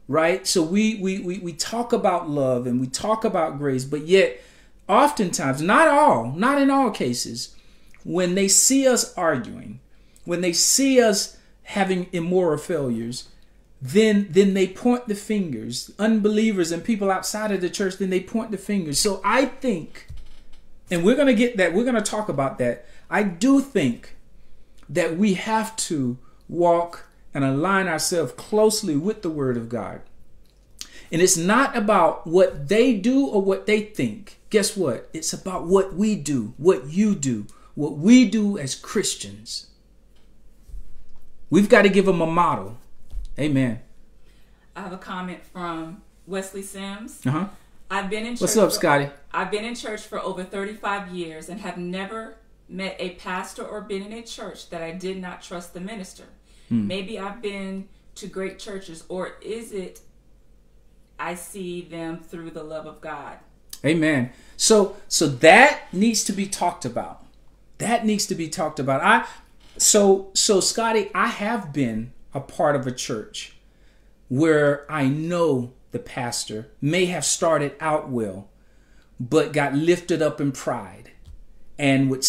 right? So we talk about love and we talk about grace, but yet oftentimes, not in all cases, when they see us arguing, when they see us having immoral failures, then they point the fingers. Unbelievers and people outside of the church, then they point the fingers. So I think, and we're going to get that, we're going to talk about that. I do think that we have to walk and align ourselves closely with the Word of God. And it's not about what they do or what they think. Guess what? It's about what we do, what you do, what we do as Christians. We've got to give them a model. Amen. I have a comment from Wesley Sims. Uh-huh. I've been in church. What's up, Scotty? I've been in church for over 35 years and have never met a pastor or been in a church that I did not trust the minister. Hmm. Maybe I've been to great churches, or is it I see them through the love of God? Amen. So that needs to be talked about. That needs to be talked about. So Scotty, I have been a part of a church where I know the pastor may have started out well, but got lifted up in pride and would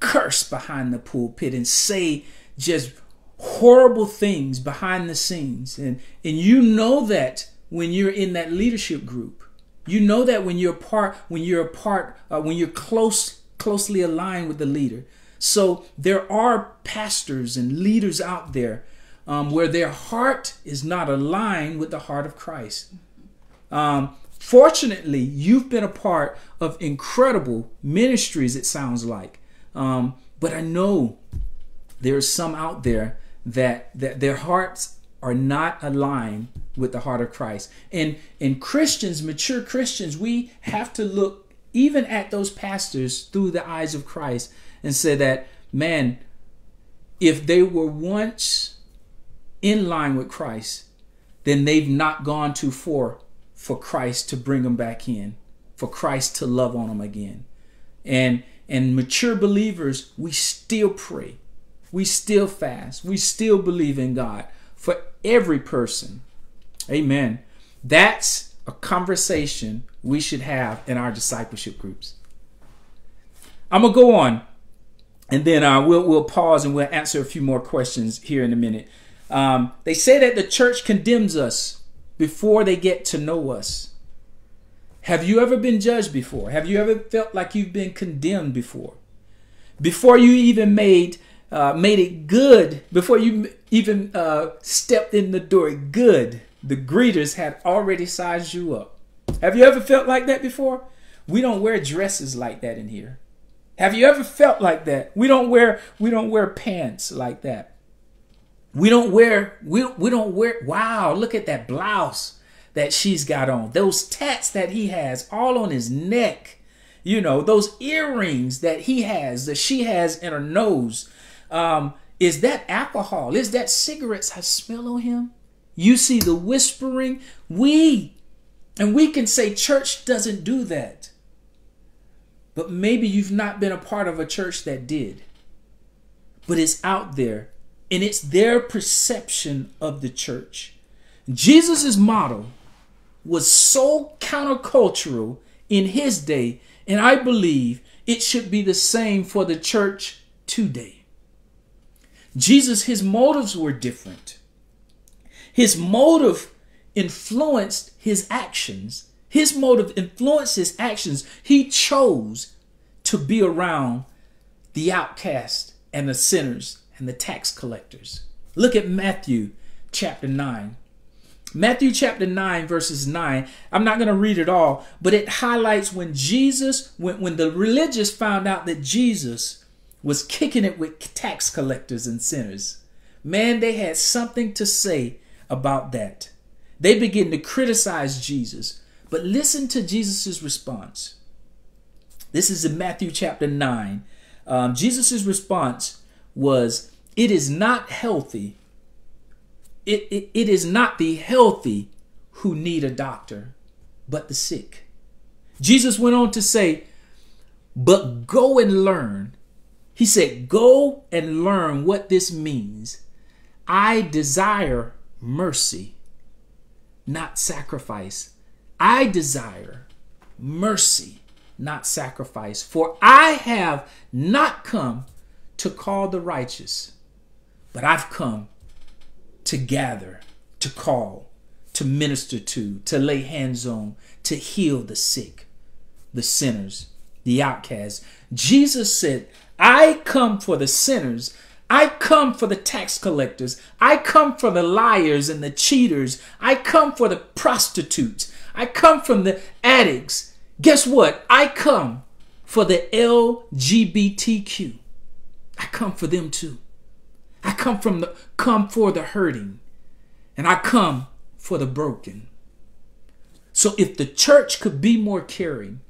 curse behind the pulpit and say just horrible things behind the scenes. And you know that when you're in that leadership group, you know that when you're closely aligned with the leader. So there are pastors and leaders out there where their heart is not aligned with the heart of Christ. Fortunately, you've been a part of incredible ministries, it sounds like. But I know there are some out there that their hearts are not aligned with the heart of Christ. And Christians, mature Christians, we have to look even at those pastors through the eyes of Christ and say that, man, if they were once in line with Christ, then they've not gone too far for Christ to bring them back in, for Christ to love on them again. And mature believers, we still pray, we still fast, we still believe in God for every person. Amen. That's a conversation we should have in our discipleship groups. I'm going to go on. And then we'll pause and we'll answer a few more questions here in a minute. They say that the church condemns us before they get to know us. Have you ever been judged before? Have you ever felt like you've been condemned before? Before you even made it good, before you even stepped in the door good, the greeters had already sized you up. Have you ever felt like that before? We don't wear dresses like that in here. Have you ever felt like that? We don't wear pants like that. We don't wear. Wow, look at that blouse that she's got on. Those tats that he has all on his neck. You know, those earrings that he has, that she has in her nose. Is that alcohol? Is that cigarettes I smell on him? You see the whispering. We can say church doesn't do that. But maybe you've not been a part of a church that did. But it's out there. And it's their perception of the church. Jesus' model was so countercultural in his day. And I believe it should be the same for the church today. Jesus, his motives were different. His motive influenced his actions. His motive influenced his actions. He chose to be around the outcast and the sinners and the tax collectors. Look at Matthew chapter 9. Matthew chapter 9, verses 9. I'm not going to read it all, but it highlights when Jesus, when the religious found out that Jesus was kicking it with tax collectors and sinners. Man, they had something to say about that. They begin to criticize Jesus. But listen to Jesus' response. This is in Matthew chapter 9. Jesus' response was, it is not healthy. It is not the healthy who need a doctor, but the sick. Jesus went on to say, but go and learn. He said, go and learn what this means. I desire mercy, not sacrifice. I desire mercy, not sacrifice. For I have not come to call the righteous, but I've come to gather, to call, to minister to lay hands on, to heal the sick, the sinners, the outcasts. Jesus said, I come for the sinners. I come for the tax collectors. I come for the liars and the cheaters. I come for the prostitutes. I come from the addicts. Guess what? I come for the LGBTQ. I come for them too. I come for the hurting, and I come for the broken. So if the church could be more caring,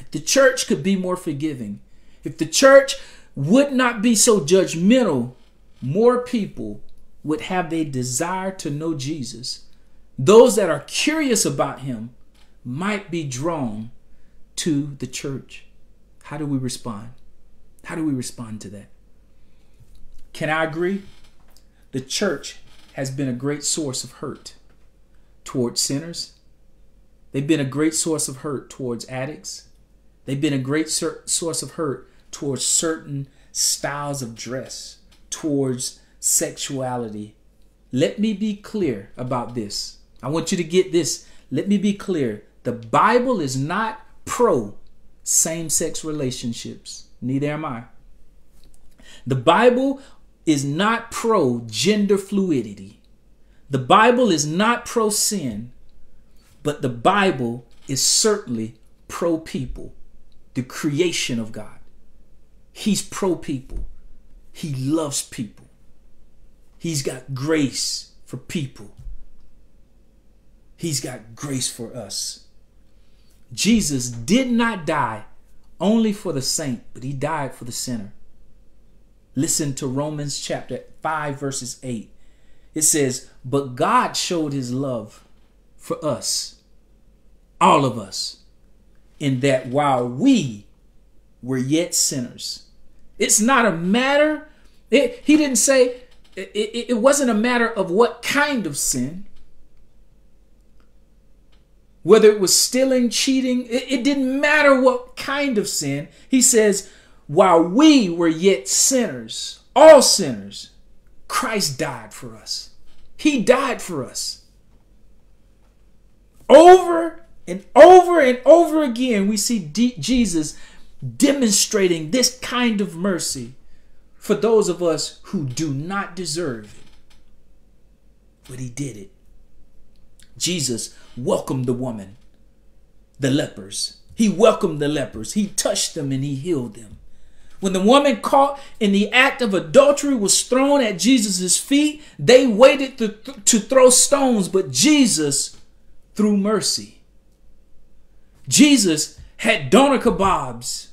if the church could be more forgiving, if the church would not be so judgmental, more people would have their desire to know Jesus. Those that are curious about him might be drawn to the church. How do we respond? How do we respond to that? Can I agree? The church has been a great source of hurt towards sinners. They've been a great source of hurt towards addicts. They've been a great source of hurt towards certain styles of dress, towards sexuality. Let me be clear about this. I want you to get this. Let me be clear. The Bible is not pro same-sex relationships. Neither am I. The Bible is not pro gender fluidity. The Bible is not pro sin, but the Bible is certainly pro people, the creation of God. He's pro people. He loves people. He's got grace for people. He's got grace for us. Jesus did not die only for the saint, but he died for the sinner. Listen to Romans chapter 5, verses 8. It says, but God showed his love for us, all of us, in that while we were yet sinners. It's not a matter, he didn't say, it wasn't a matter of what kind of sin. Whether it was stealing, cheating, it didn't matter what kind of sin. He says, while we were yet sinners, all sinners, Christ died for us. He died for us. Over and over and over again, we see Jesus demonstrating this kind of mercy for those of us who do not deserve it. But he did it. Jesus welcomed the woman, the lepers. He welcomed the lepers. He touched them and he healed them. When the woman caught in the act of adultery was thrown at Jesus' feet, they waited to throw stones, but Jesus through mercy. Jesus had doner kebabs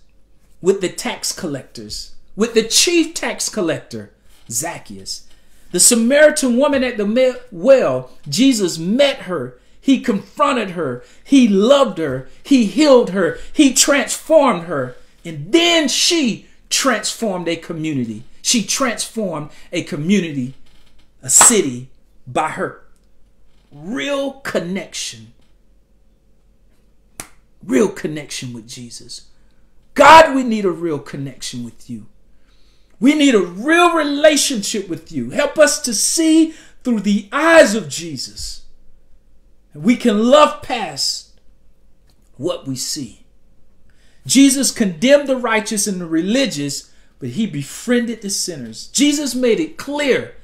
with the tax collectors, with the chief tax collector, Zacchaeus. The Samaritan woman at the well, Jesus met her. He confronted her. He loved her. He healed her. He transformed her. And then she transformed a community. She transformed a community, a city, by her real connection. Real connection with Jesus. God, we need a real connection with you. We need a real relationship with you. Help us to see through the eyes of Jesus. We can love past what we see. Jesus condemned the righteous and the religious, but he befriended the sinners. Jesus made it clear,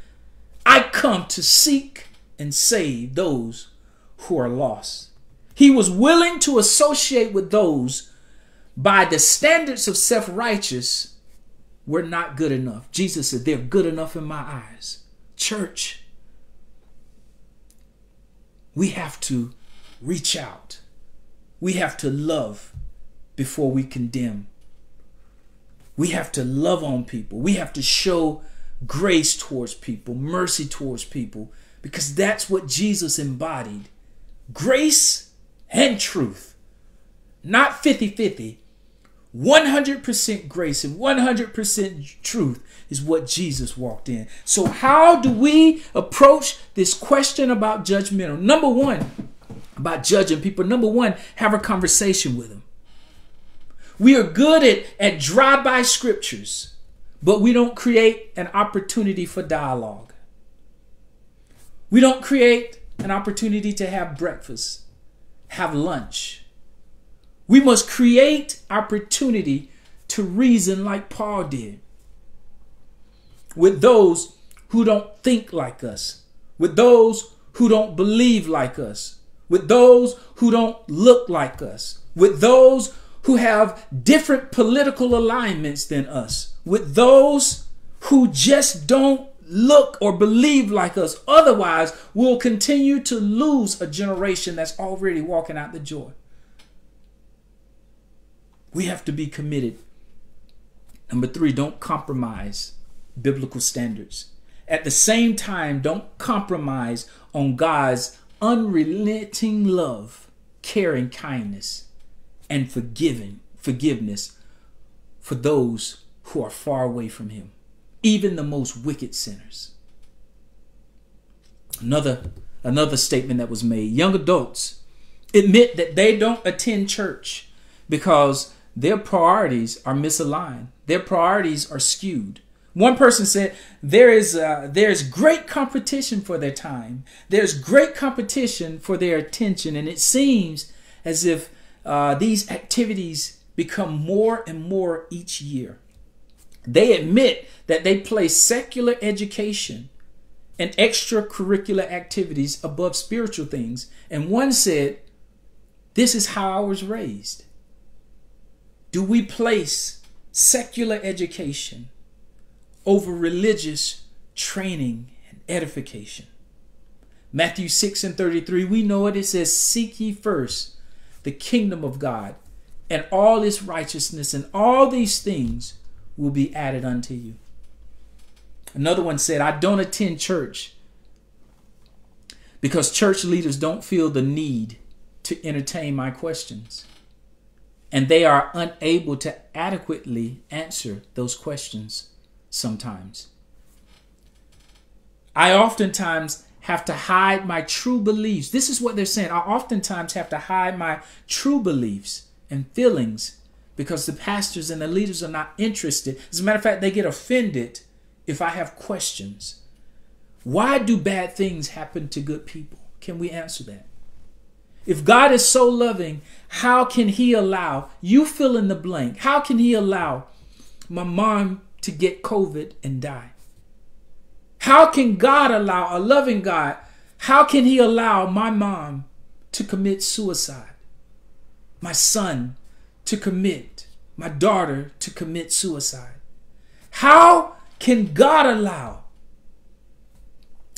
I come to seek and save those who are lost. He was willing to associate with those by the standards of self-righteous were not good enough. Jesus said, they're good enough in my eyes. Church, we have to reach out. We have to love before we condemn. We have to love on people. We have to show grace towards people, mercy towards people, because that's what Jesus embodied. Grace and truth. Not 50-50. 100% grace and 100% truth is what Jesus walked in. So how do we approach this question about judgmental? Number one, about judging people. Number one, have a conversation with them. We are good at drive-by scriptures, but we don't create an opportunity for dialogue. We don't create an opportunity to have breakfast, have lunch. We must create opportunity to reason like Paul did with those who don't think like us, with those who don't believe like us, with those who don't look like us, with those who have different political alignments than us, with those who just don't look or believe like us. Otherwise, we'll continue to lose a generation that's already walking out the door. We have to be committed. Number three, don't compromise biblical standards. At the same time, don't compromise on God's unrelenting love, caring kindness, and forgiveness for those who are far away from him, even the most wicked sinners. Another statement that was made, young adults admit that they don't attend church because their priorities are misaligned. Their priorities are skewed. One person said, there's great competition for their time. There's great competition for their attention. And it seems as if these activities become more and more each year. They admit that they place secular education and extracurricular activities above spiritual things. And one said, this is how I was raised. Do we place secular education over religious training and edification? Matthew 6:33, we know it. It says, seek ye first the kingdom of God and all his righteousness, and all these things will be added unto you. Another one said, I don't attend church because church leaders don't feel the need to entertain my questions, and they are unable to adequately answer those questions sometimes. I oftentimes have to hide my true beliefs. This is what they're saying. I oftentimes have to hide my true beliefs and feelings because the pastors and the leaders are not interested. As a matter of fact, they get offended if I have questions. Why do bad things happen to good people? Can we answer that? If God is so loving, how can he allow, you fill in the blank, how can he allow my mom to get COVID and die? How can God allow, a loving God, how can he allow my mom to commit suicide? My son to commit, my daughter to commit suicide? How can God allow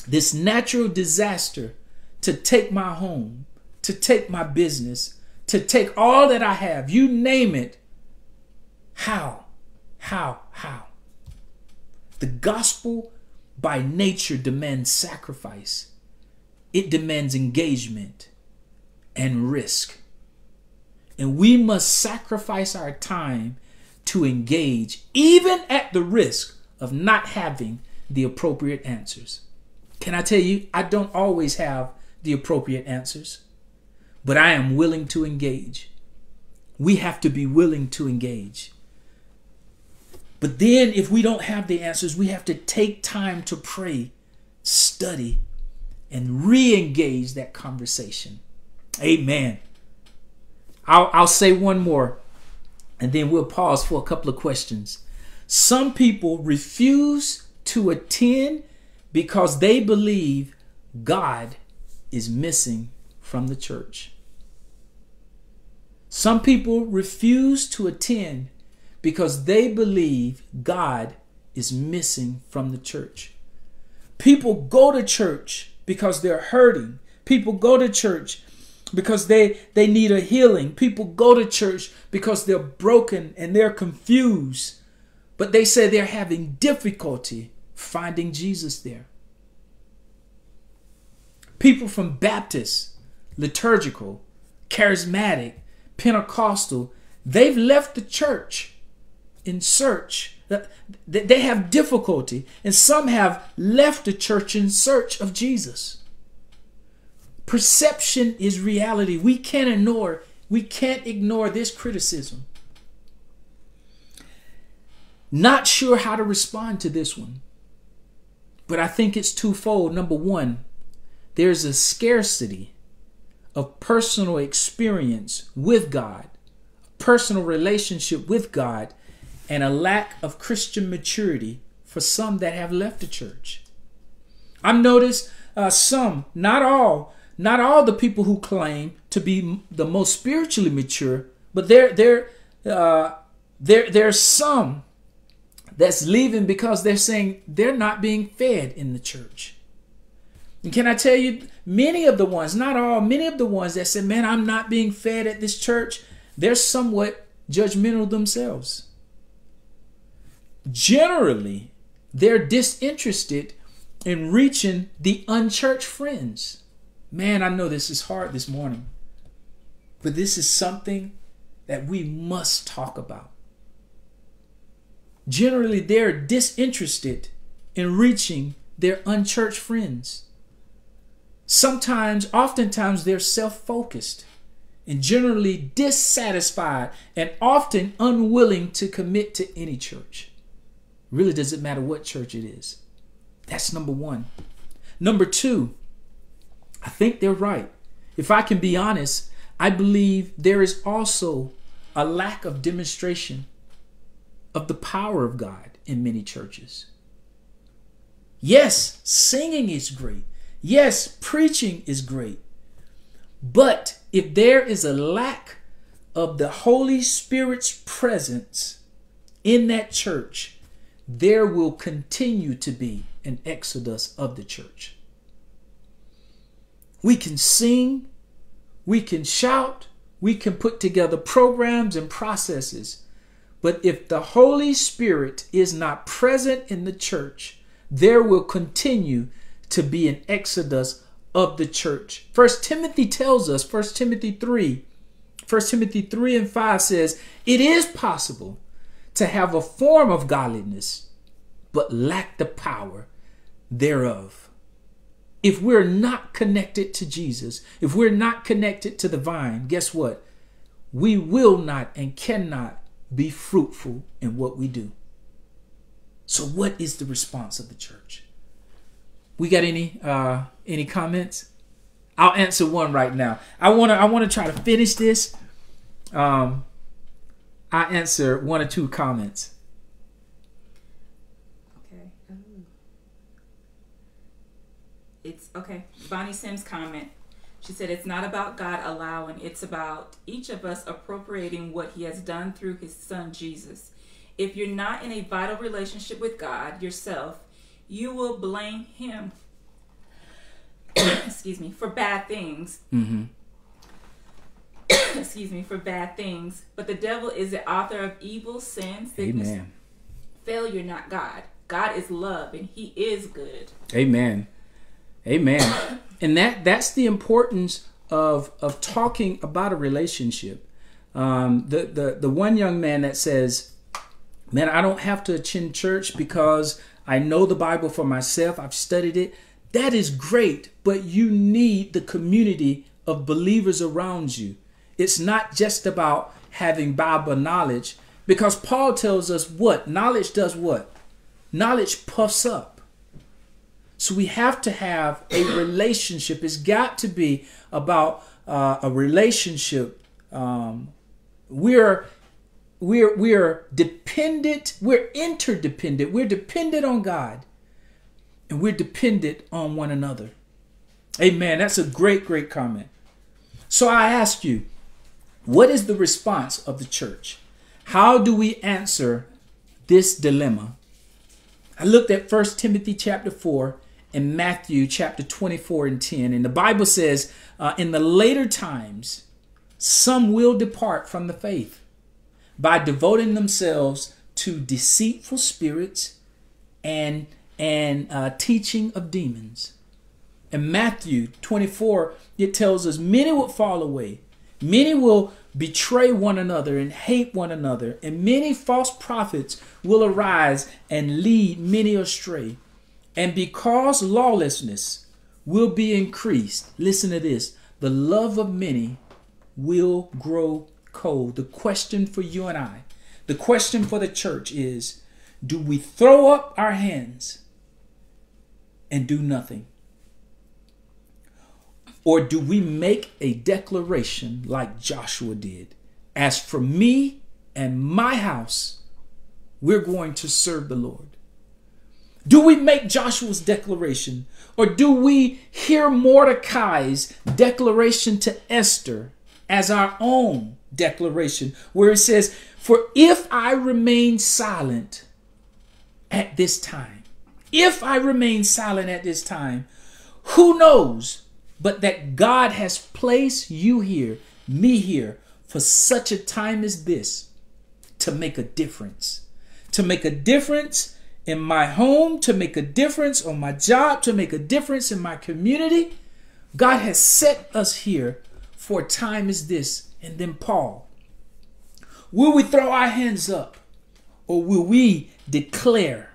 this natural disaster to take my home, to take my business, to take all that I have, you name it? How? The gospel by nature demands sacrifice. It demands engagement and risk. And we must sacrifice our time to engage, even at the risk of not having the appropriate answers. Can I tell you, I don't always have the appropriate answers, but I am willing to engage. We have to be willing to engage. But then if we don't have the answers, we have to take time to pray, study, and re-engage that conversation. Amen. I'll say one more, and then we'll pause for a couple of questions. Some people refuse to attend because they believe God is missing from the church. Some people refuse to attend because they believe God is missing from the church. People go to church because they're hurting. People go to church because they need a healing. People go to church because they're broken and they're confused. But they say they're having difficulty finding Jesus there. People from Baptist, liturgical, charismatic, Pentecostal, they've left the church in search. They have difficulty, and some have left the church in search of Jesus. Perception is reality. We can't ignore this criticism. Not sure how to respond to this one, but I think it's twofold. Number one, there's a scarcity of personal experience with God, personal relationship with God, and a lack of Christian maturity for some that have left the church. I've noticed some, not all the people who claim to be the most spiritually mature, but there's some that's leaving because they're saying they're not being fed in the church. And can I tell you, many of the ones, not all, many of the ones that said, man, I'm not being fed at this church, they're somewhat judgmental themselves. Generally, they're disinterested in reaching the unchurched friends. Man, I know this is hard this morning, but this is something that we must talk about. Generally, they're disinterested in reaching their unchurched friends. Sometimes, oftentimes, they're self-focused and generally dissatisfied and often unwilling to commit to any church. Really doesn't matter what church it is. That's number one. Number two, I think they're right. If I can be honest, I believe there is also a lack of demonstration of the power of God in many churches. Yes, singing is great. Yes, preaching is great. But if there is a lack of the Holy Spirit's presence in that church, there will continue to be an exodus of the church. We can sing, we can shout, we can put together programs and processes, but if the Holy Spirit is not present in the church, there will continue to be an exodus of the church. 1 Timothy tells us, 1 Timothy 3:5 says, it is possible to have a form of godliness, but lack the power thereof. If we're not connected to Jesus, if we're not connected to the vine, guess what? We will not and cannot be fruitful in what we do. So what is the response of the church? We got any comments? I'll answer one right now. I wanna try to finish this. I answer one or two comments. Okay. Ooh. It's okay. Bonnie Sims' comment. She said, it's not about God allowing. It's about each of us appropriating what he has done through his son, Jesus. If you're not in a vital relationship with God yourself, you will blame him excuse me, for bad things. Mm-hmm. Excuse me, for bad things. But the devil is the author of evil, sin, sickness, amen, failure, not God. God is love and he is good. Amen. Amen. And that's the importance of talking about a relationship. The one young man that says, man, I don't have to attend church because I know the Bible for myself. I've studied it. That is great, but you need the community of believers around you. It's not just about having Bible knowledge, because Paul tells us what? Knowledge does what? Knowledge puffs up. So we have to have a relationship. It's got to be about a relationship. We're we're dependent, we're interdependent, we're dependent on God, and we're dependent on one another. Amen. That's a great, great comment. So I ask you, what is the response of the church? How do we answer this dilemma? I looked at 1 Timothy chapter 4 and Matthew chapter 24 and 10. And the Bible says, in the later times, some will depart from the faith by devoting themselves to deceitful spirits and teaching of demons. In Matthew 24, it tells us many will fall away. Many will betray one another and hate one another. And many false prophets will arise and lead many astray. And because lawlessness will be increased, listen to this, the love of many will grow cold. The question for you and I, the question for the church is, do we throw up our hands and do nothing? Or do we make a declaration like Joshua did? As for me and my house, we're going to serve the Lord. Do we make Joshua's declaration? Or do we hear Mordecai's declaration to Esther as our own declaration, where it says, for if I remain silent at this time, if I remain silent at this time, who knows but that God has placed you here, me here, for such a time as this, to make a difference. To make a difference in my home, to make a difference on my job, to make a difference in my community. God has set us here for a time as this. And then Paul, will we throw our hands up, or will we declare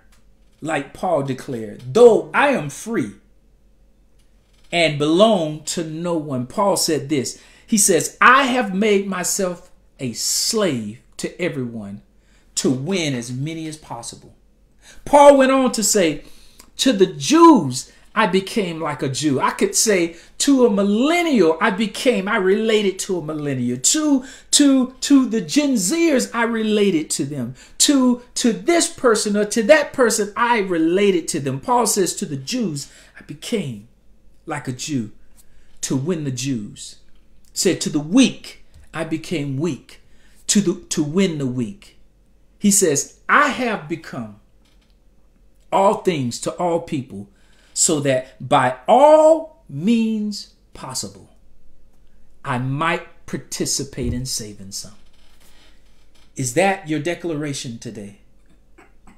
like Paul declared, though I am free and belong to no one? Paul said this. He says, I have made myself a slave to everyone to win as many as possible. Paul went on to say, to the Jews, I became like a Jew. I could say to a millennial, I related to a millennial. To the Gen Zers, I related to them. To this person or to that person, I related to them. Paul says, to the Jews, I became like a Jew to win the Jews. Said to the weak, I became weak to win the weak. He says, I have become all things to all people, so that by all means possible, I might participate in saving some. Is that your declaration today?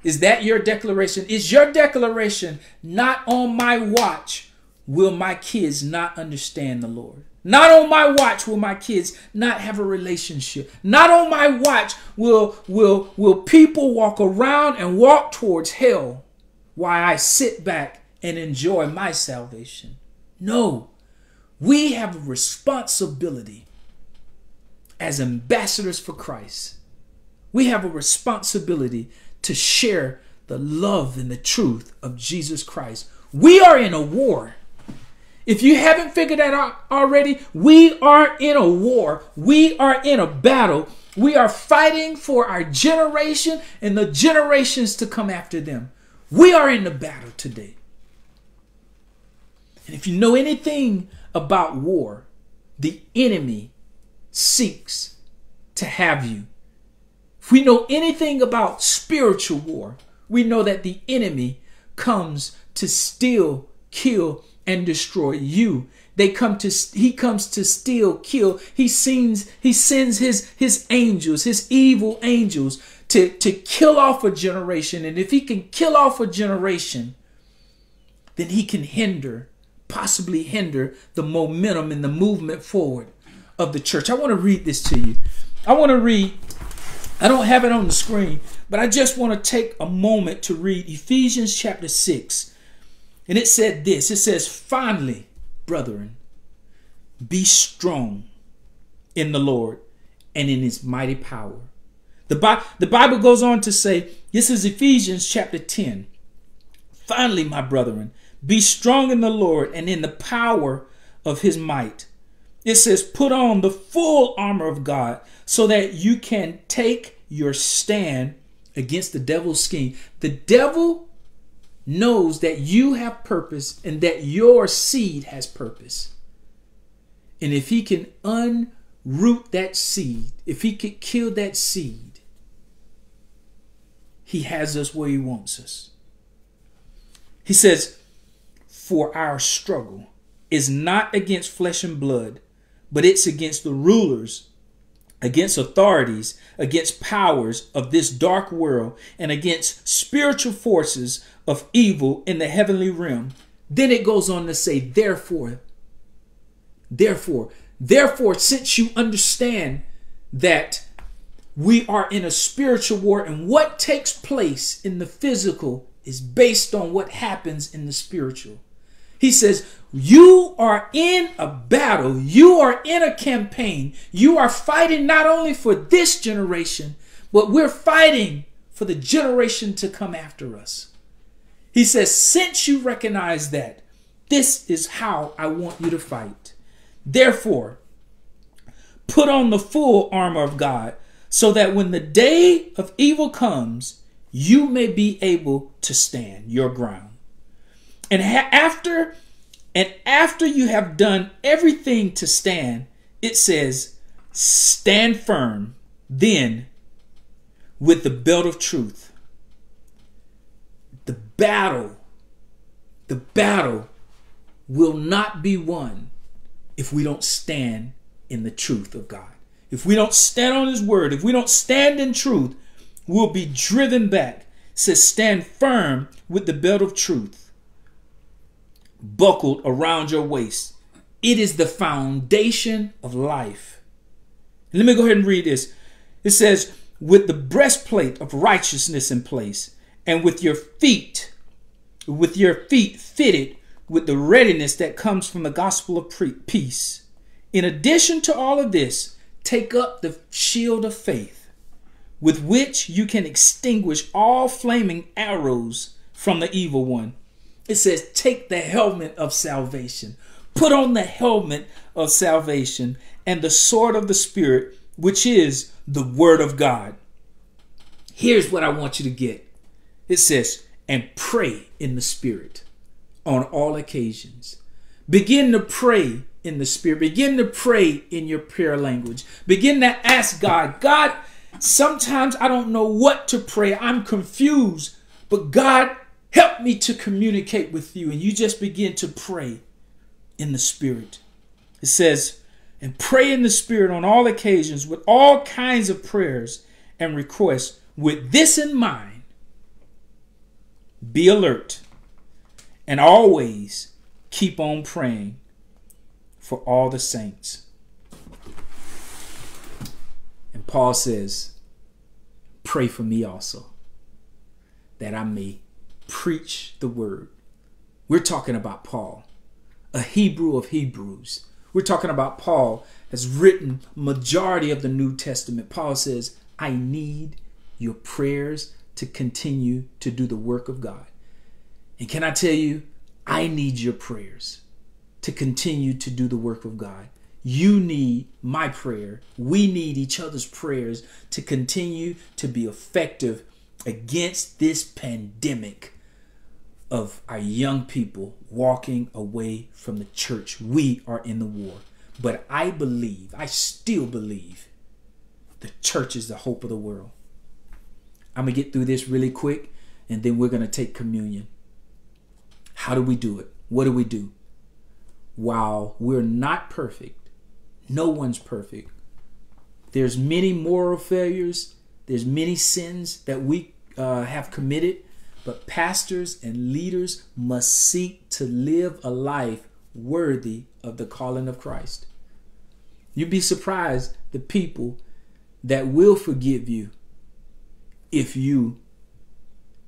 Is that your declaration? Is your declaration, not on my watch will my kids not understand the Lord? Not on my watch will my kids not have a relationship. Not on my watch will people walk around and walk towards hell while I sit back and enjoy my salvation. No, we have a responsibility as ambassadors for Christ. We have a responsibility to share the love and the truth of Jesus Christ. We are in a war. If you haven't figured that out already, we are in a war. We are in a battle. We are fighting for our generation and the generations to come after them. We are in the battle today. And if you know anything about war, the enemy seeks to have you. If we know anything about spiritual war, we know that the enemy comes to steal, kill, and destroy you. He comes to steal, kill. He sends his angels, his evil angels, to kill off a generation. And if he can kill off a generation, then he can possibly hinder the momentum and the movement forward of the church. I want to read this to you. I don't have it on the screen, but I just want to take a moment to read Ephesians chapter 6. And it said this. It says, finally, brethren, be strong in the Lord and in his mighty power. The Bible goes on to say, this is Ephesians chapter 10. Finally, my brethren, be strong in the Lord and in the power of his might. It says, put on the full armor of God so that you can take your stand against the devil's scheme. The devil knows that you have purpose and that your seed has purpose. And if he can unroot that seed, if he could kill that seed, he has us where he wants us. He says, for our struggle is not against flesh and blood, but it's against the rulers, against authorities, against powers of this dark world, and against spiritual forces of evil in the heavenly realm. Then it goes on to say, therefore, since you understand that we are in a spiritual war, and what takes place in the physical is based on what happens in the spiritual. He says, you are in a battle. You are in a campaign. You are fighting not only for this generation, but we're fighting for the generation to come after us. He says, since you recognize that, this is how I want you to fight. Therefore, put on the full armor of God, so that when the day of evil comes, you may be able to stand your ground. And after you have done everything to stand, it says, stand firm then with the belt of truth. The battle will not be won if we don't stand in the truth of God. If we don't stand on his word, if we don't stand in truth, we'll be driven back. It says, stand firm with the belt of truth buckled around your waist. It is the foundation of life. Let me go ahead and read this. It says, with the breastplate of righteousness in place, and with your feet fitted with the readiness that comes from the gospel of peace. In addition to all of this, take up the shield of faith, with which you can extinguish all flaming arrows from the evil one. It says, take the helmet of salvation. Put on the helmet of salvation and the sword of the Spirit, which is the word of God. Here's what I want you to get. It says, and pray in the Spirit on all occasions. Begin to pray in the Spirit. Begin to pray in your prayer language. Begin to ask God, God, sometimes I don't know what to pray. I'm confused, but God, help me to communicate with you. And you just begin to pray in the Spirit. It says, and pray in the Spirit on all occasions with all kinds of prayers and requests. With this in mind, be alert and always keep on praying for all the saints. And Paul says, pray for me also, that I may preach the word. We're talking about Paul, a Hebrew of Hebrews. We're talking about Paul has written majority of the New Testament. Paul says, I need your prayers to continue to do the work of God. And can I tell you, I need your prayers to continue to do the work of God. You need my prayer. We need each other's prayers to continue to be effective against this pandemic of our young people walking away from the church. We are in the war. But I still believe, the church is the hope of the world. I'm going to get through this really quick, and then we're going to take communion. How do we do it? What do we do? While we're not perfect, no one's perfect. There's many moral failures. There's many sins that we have committed. But pastors and leaders must seek to live a life worthy of the calling of Christ. You'd be surprised the people that will forgive you if you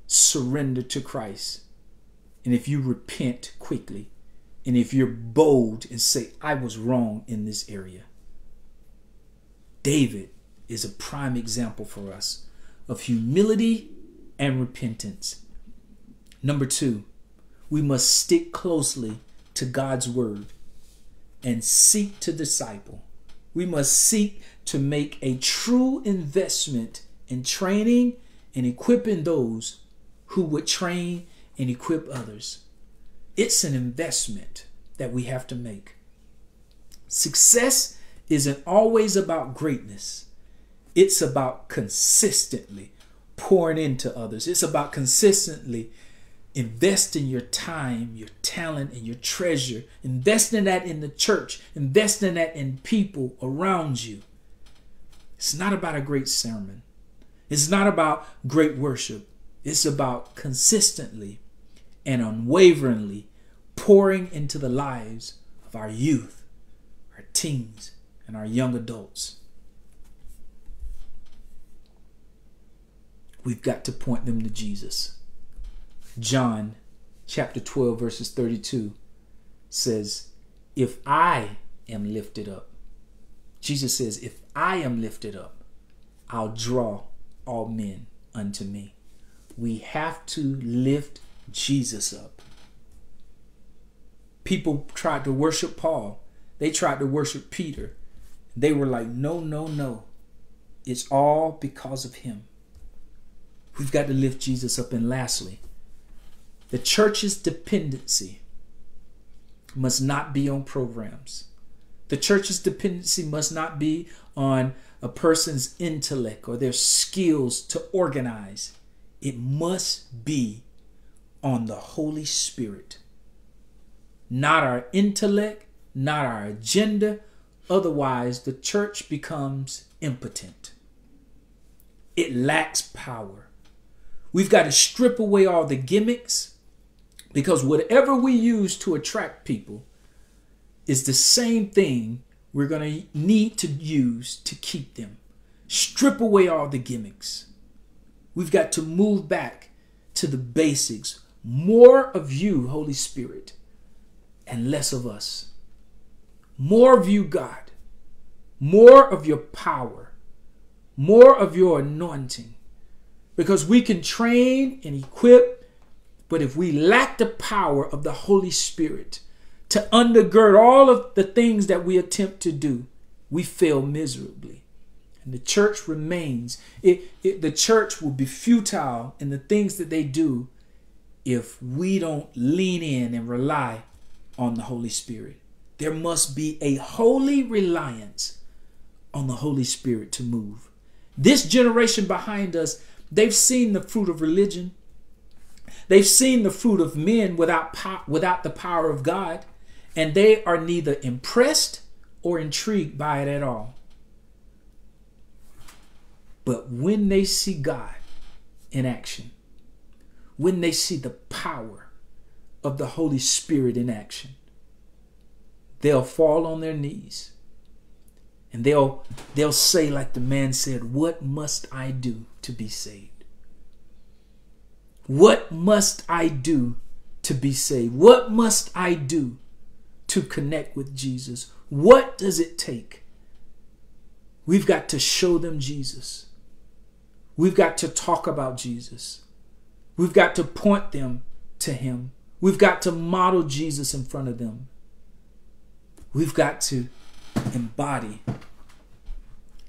surrender to Christ, and if you repent quickly, and if you're bold and say, I was wrong in this area. David is a prime example for us of humility and repentance. Number two, we must stick closely to God's word and seek to disciple. We must seek to make a true investment in training and equipping those who would train and equip others. It's an investment that we have to make. Success isn't always about greatness. It's about consistently pouring into others. It's about consistently investing your time, your talent, and your treasure, investing that in the church, investing that in people around you. It's not about a great sermon. It's not about great worship. It's about consistently and unwaveringly pouring into the lives of our youth, our teens, and our young adults. We've got to point them to Jesus. John chapter 12 verses 32 says, if I am lifted up, Jesus says, if I am lifted up, I'll draw all men unto me. We have to lift Jesus up. People tried to worship Paul. They tried to worship Peter. They were like, no, no, no. It's all because of him. We've got to lift Jesus up. And lastly, the church's dependency must not be on programs. The church's dependency must not be on a person's intellect or their skills to organize. It must be on the Holy Spirit. Not our intellect, not our agenda. Otherwise, the church becomes impotent. It lacks power. We've got to strip away all the gimmicks, because whatever we use to attract people is the same thing we're going to need to use to keep them. Strip away all the gimmicks. We've got to move back to the basics. More of you, Holy Spirit, and less of us. More of you, God. More of your power. More of your anointing. Because we can train and equip, but if we lack the power of the Holy Spirit to undergird all of the things that we attempt to do, we fail miserably. And the church remains. The church will be futile in the things that they do if we don't lean in and rely on the Holy Spirit. There must be a holy reliance on the Holy Spirit to move. This generation behind us, they've seen the fruit of religion. They've seen the fruit of men without the power of God, and they are neither impressed or intrigued by it at all. But when they see God in action, when they see the power of the Holy Spirit in action, they'll fall on their knees and they'll say, like the man said, what must I do to be saved? What must I do to be saved? What must I do to connect with Jesus? What does it take? We've got to show them Jesus. We've got to talk about Jesus. We've got to point them to him. We've got to model Jesus in front of them. We've got to embody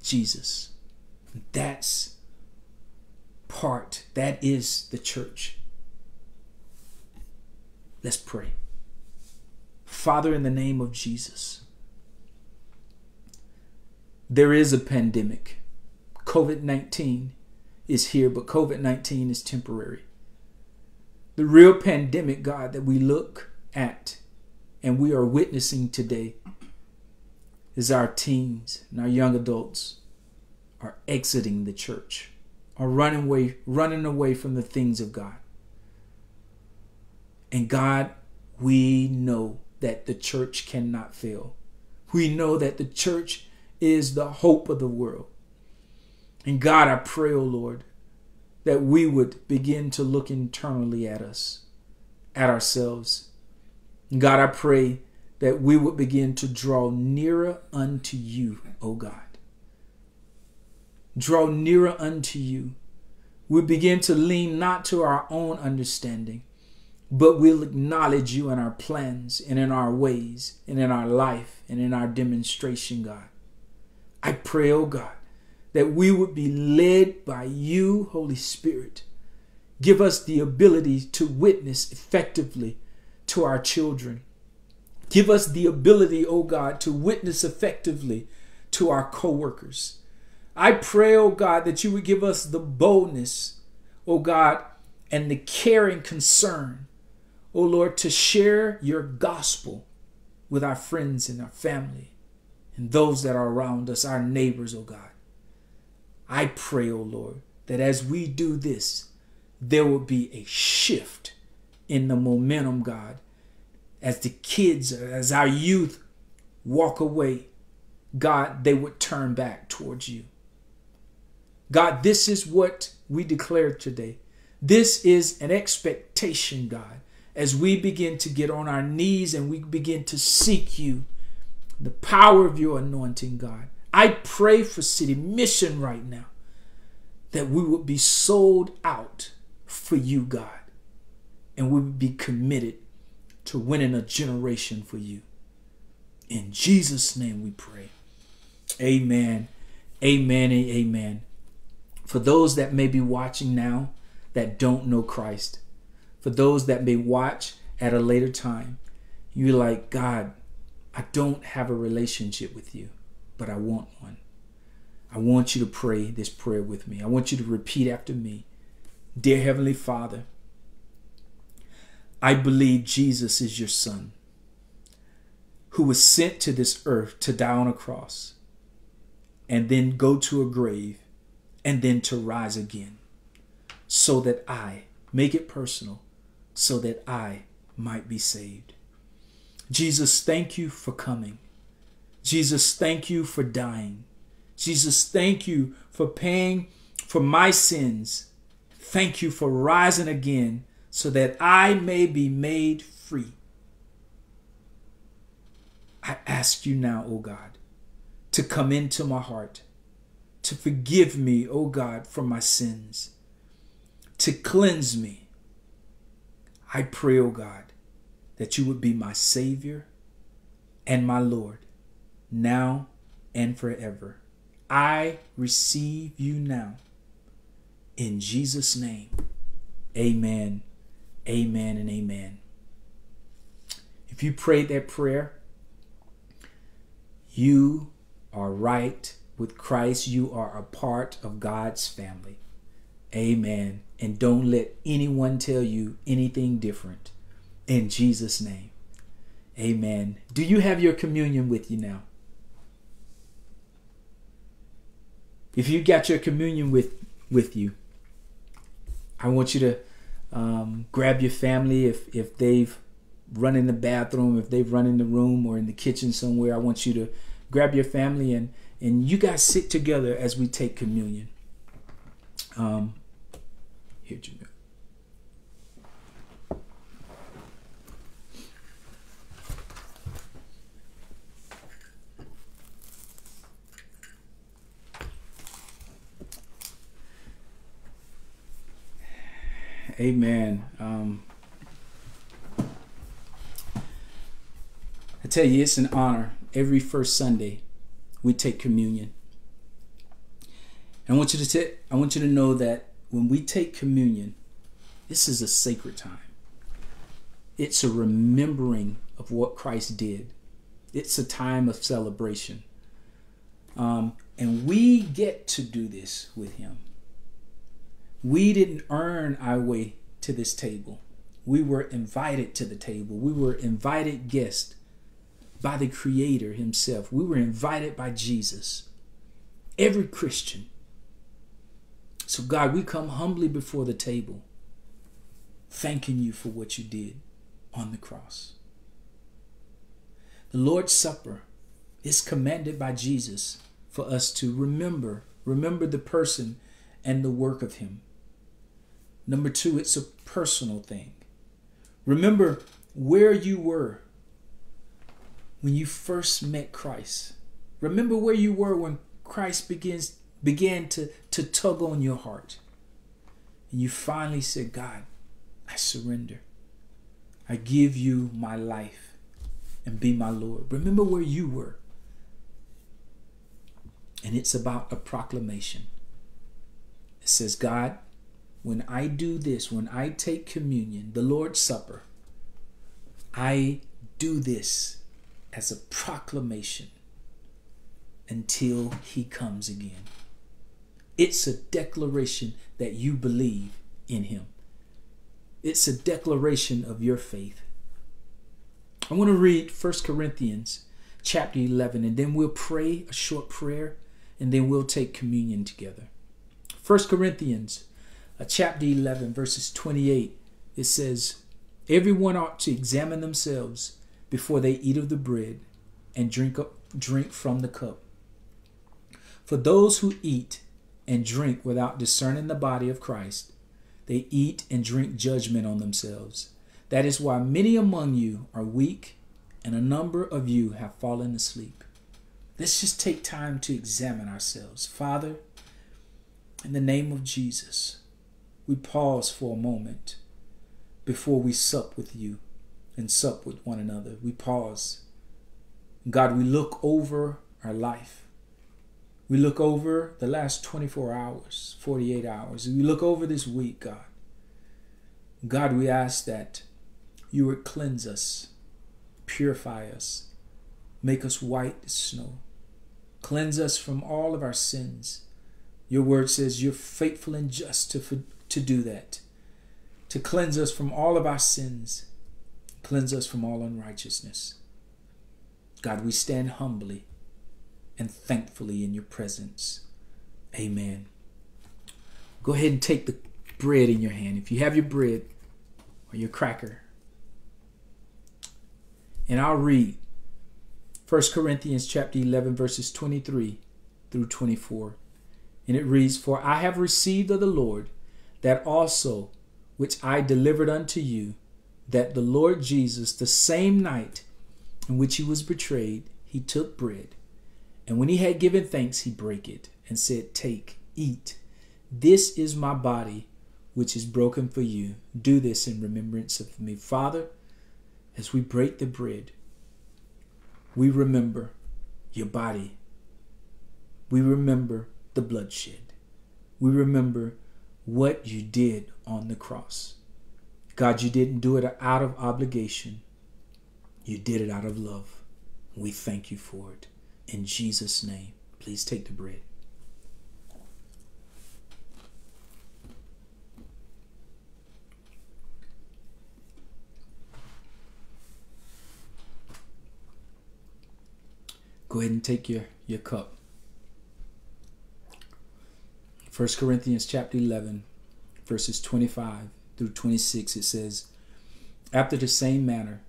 Jesus. That's part. That is the church. Let's pray. Father, in the name of Jesus, there is a pandemic. COVID-19 is here, but COVID-19 is temporary. The real pandemic, God, that we look at and we are witnessing today is our teens and our young adults are exiting the church, are running away from the things of God. And God, we know that the church cannot fail. We know that the church is the hope of the world. And God, I pray, oh Lord, that we would begin to look internally at us, at ourselves. And God, I pray that we would begin to draw nearer unto you, oh God. Draw nearer unto you. We begin to lean not to our own understanding, but we'll acknowledge you in our plans and in our ways and in our life and in our demonstration, God. I pray, oh God, that we would be led by you, Holy Spirit. Give us the ability to witness effectively to our children. Give us the ability, oh God, to witness effectively to our co-workers. I pray, oh God, that you would give us the boldness, oh God, and the care and concern, oh Lord, to share your gospel with our friends and our family and those that are around us, our neighbors, oh God. I pray, oh Lord, that as we do this, there will be a shift in the momentum, God, as the kids, as our youth walk away, God, they would turn back towards you. God, this is what we declare today. This is an expectation, God, as we begin to get on our knees and we begin to seek you, the power of your anointing, God. I pray for City Mission right now, that we would be sold out for you, God, and we would be committed to winning a generation for you. In Jesus' name we pray. Amen, amen, and amen. For those that may be watching now that don't know Christ, for those that may watch at a later time, you're like, God, I don't have a relationship with you, but I want one. I want you to pray this prayer with me. I want you to repeat after me. Dear Heavenly Father, I believe Jesus is your son, who was sent to this earth to die on a cross and then go to a grave and then to rise again so that I, make it personal, so that I might be saved. Jesus, thank you for coming. Jesus, thank you for dying. Jesus, thank you for paying for my sins. Thank you for rising again so that I may be made free. I ask you now, oh God, to come into my heart, to forgive me, oh God, for my sins, to cleanse me. I pray, oh God, that you would be my Savior and my Lord, now and forever. I receive you now. In Jesus' name, amen, amen, and amen. If you prayed that prayer, you are right with Christ. You are a part of God's family. Amen. And don't let anyone tell you anything different. In Jesus' name. Amen. Do you have your communion with you now? If you got your communion with you, I want you to grab your family if they've run in the bathroom, if they've run in the room or in the kitchen somewhere. I want you to grab your family and you guys sit together as we take communion. Here you go. Amen. I tell you, it's an honor. Every first Sunday, we take communion. And I want you to know that when we take communion, this is a sacred time. It's a remembering of what Christ did. It's a time of celebration. And we get to do this with him. We didn't earn our way to this table. We were invited to the table. We were invited guests by the Creator himself. We were invited by Jesus. Every Christian. So God, we come humbly before the table, thanking you for what you did on the cross. The Lord's Supper is commanded by Jesus for us to remember the person and the work of him. Number two, it's a personal thing. Remember where you were when you first met Christ. Remember where you were when Christ began to tug on your heart. And you finally said, God, I surrender. I give you my life and be my Lord. Remember where you were. and it's about a proclamation. It says, God, when I do this, when I take communion, the Lord's Supper, I do this as a proclamation until he comes again. It's a declaration that you believe in him. It's a declaration of your faith. I want to read 1 Corinthians chapter 11, and then we'll pray a short prayer, and then we'll take communion together. 1 Corinthians chapter 11, verses 28, it says, everyone ought to examine themselves before they eat of the bread and drink from the cup. For those who eat and drink without discerning the body of Christ, they eat and drink judgment on themselves. That is why many among you are weak, and a number of you have fallen asleep. Let's just take time to examine ourselves. Father, in the name of Jesus, we pause for a moment before we sup with you and sup with one another. We pause. God, we look over our life. We look over the last 24 hours, 48 hours. We look over this week, God. God, we ask that you would cleanse us, purify us, make us white as snow. Cleanse us from all of our sins. Your word says you're faithful and just to do that, to cleanse us from all of our sins, cleanse us from all unrighteousness. God, we stand humbly and thankfully in your presence. Amen. Go ahead and take the bread in your hand. If you have your bread or your cracker, and I'll read 1 Corinthians chapter 11, verses 23 through 24. And it reads, for I have received of the Lord that also which I delivered unto you, that the Lord Jesus, the same night in which he was betrayed, he took bread. And when he had given thanks, he brake it and said, take, eat. This is my body, which is broken for you. Do this in remembrance of me. Father, as we break the bread, we remember your body. We remember the bloodshed. We remember what you did on the cross. God, you didn't do it out of obligation. You did it out of love. We thank you for it. In Jesus' name, please take the bread. Go ahead and take your cup. 1 Corinthians chapter 11, verses 25 through 26, it says, after the same manner,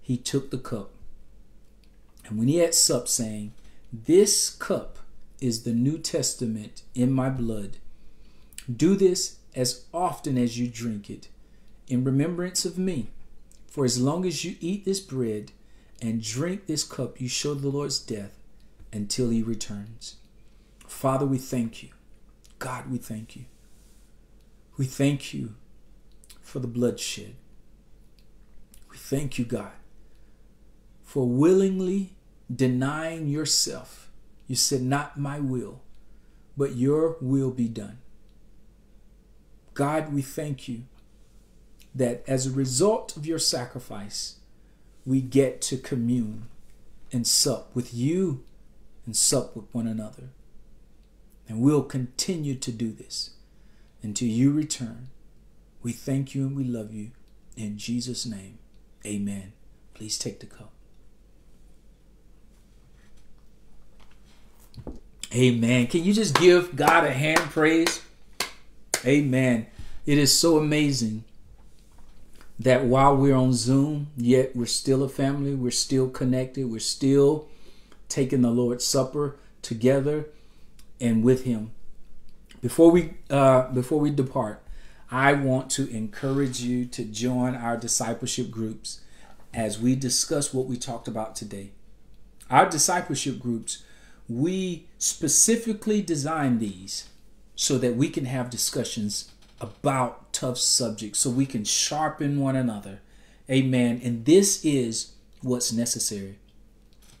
he took the cup, and when he had supped, saying, this cup is the New Testament in my blood. Do this as often as you drink it in remembrance of me. For as long as you eat this bread and drink this cup, you show the Lord's death until he returns. Father, we thank you. God, we thank you. We thank you for the bloodshed. We thank you, God, for willingly denying yourself. You said, not my will, but your will be done. God, we thank you that as a result of your sacrifice, we get to commune and sup with you and sup with one another. And we'll continue to do this until you return. We thank you and we love you. In Jesus' name, amen. Please take the cup. Amen. Can you just give God a hand praise? Amen. It is so amazing that while we're on Zoom, yet we're still a family. We're still connected. We're still taking the Lord's Supper together and with him. Before we depart, I want to encourage you to join our discipleship groups as we discuss what we talked about today. Our discipleship groups, we specifically design these so that we can have discussions about tough subjects, so we can sharpen one another. Amen. And this is what's necessary.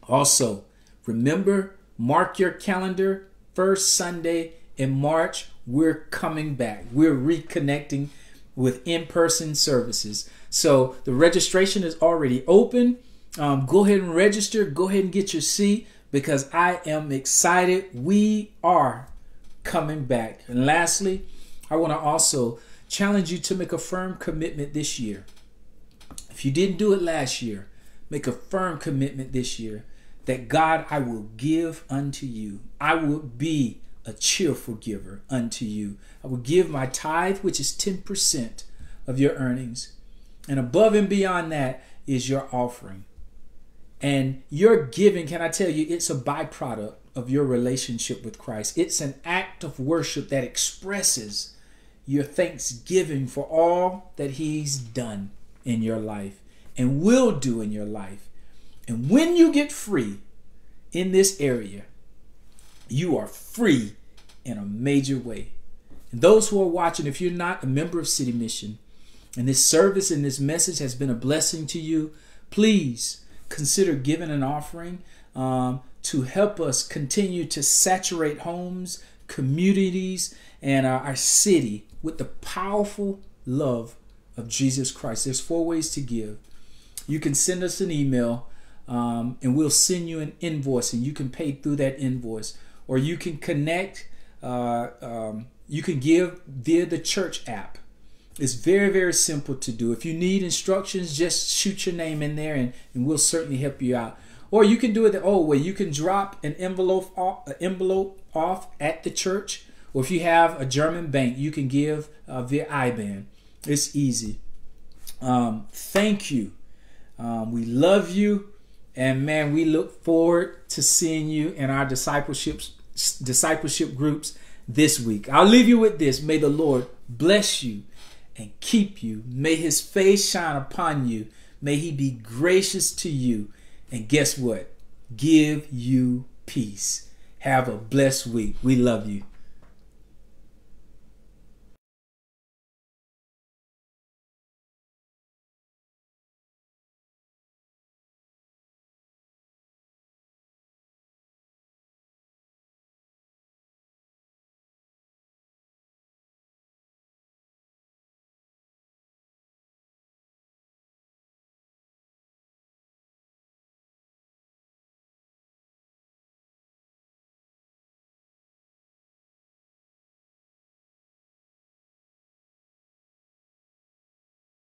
Also, remember Mark your calendar. First Sunday in March, we're coming back. We're reconnecting with in-person services. So the registration is already open. Go ahead and register. Go ahead and get your seat because I am excited. We are coming back. And lastly, I want to also challenge you to make a firm commitment this year. If you didn't do it last year, make a firm commitment this year that God, I will give unto you. I will be a cheerful giver unto you. I will give my tithe, which is 10% of your earnings. And above and beyond that is your offering. And your giving, can I tell you, it's a byproduct of your relationship with Christ. It's an act of worship that expresses your thanksgiving for all that he's done in your life and will do in your life. And when you get free in this area, you are free in a major way. And those who are watching, if you're not a member of City Mission, and this service and this message has been a blessing to you, please consider giving an offering to help us continue to saturate homes, communities, and our city with the powerful love of Jesus Christ. There's 4 ways to give. You can send us an email and we'll send you an invoice and you can pay through that invoice. Or you can connect, you can give via the church app. It's very, very simple to do. If you need instructions, just shoot your name in there and we'll certainly help you out. Or you can do it the old way. You can drop an envelope off, at the church. Or if you have a German bank, you can give via IBAN. It's easy. Thank you. We love you. And man, we look forward to seeing you in our discipleship groups this week. I'll leave you with this. May the Lord bless you and keep you. May his face shine upon you. May he be gracious to you. And guess what? Give you peace. Have a blessed week. We love you.